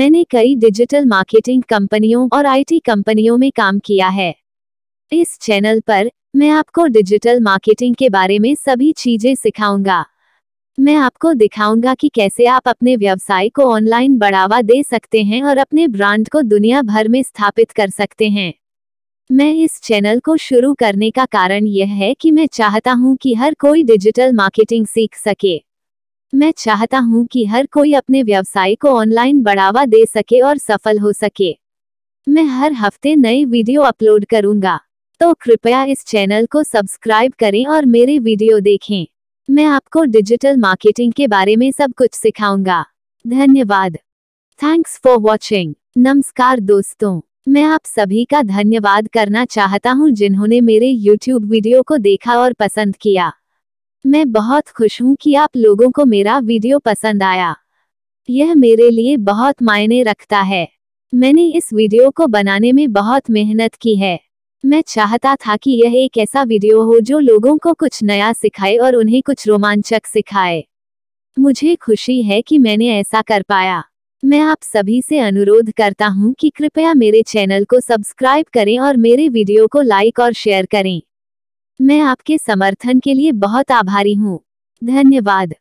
मैंने कई डिजिटल मार्केटिंग कंपनियों और IT कंपनियों में काम किया है। इस चैनल पर मैं आपको डिजिटल मार्केटिंग के बारे में सभी चीजें सिखाऊंगा। मैं आपको दिखाऊंगा कि कैसे आप अपने व्यवसाय को ऑनलाइन बढ़ावा दे सकते हैं और अपने ब्रांड को दुनिया भर में स्थापित कर सकते हैं। मैं इस चैनल को शुरू करने का कारण यह है कि मैं चाहता हूं कि हर कोई डिजिटल मार्केटिंग सीख सके। मैं चाहता हूं कि हर कोई अपने व्यवसाय को ऑनलाइन बढ़ावा दे सके और सफल हो सके। मैं हर हफ्ते नए वीडियो अपलोड करूंगा, तो कृपया इस चैनल को सब्सक्राइब करें और मेरे वीडियो देखें। मैं आपको डिजिटल मार्केटिंग के बारे में सब कुछ सिखाऊंगा। धन्यवाद। Thanks for watching. नमस्कार दोस्तों, मैं आप सभी का धन्यवाद करना चाहता हूं जिन्होंने मेरे YouTube वीडियो को देखा और पसंद किया। मैं बहुत खुश हूं कि आप लोगों को मेरा वीडियो पसंद आया। यह मेरे लिए बहुत मायने रखता है। मैंने इस वीडियो को बनाने में बहुत मेहनत की है। मैं चाहता था कि यह एक ऐसा वीडियो हो जो लोगों को कुछ नया सिखाए और उन्हें कुछ रोमांचक सिखाए। मुझे खुशी है कि मैंने ऐसा कर पाया। मैं आप सभी से अनुरोध करता हूं कि कृपया मेरे चैनल को सब्सक्राइब करें और मेरे वीडियो को लाइक और शेयर करें। मैं आपके समर्थन के लिए बहुत आभारी हूं। धन्यवाद।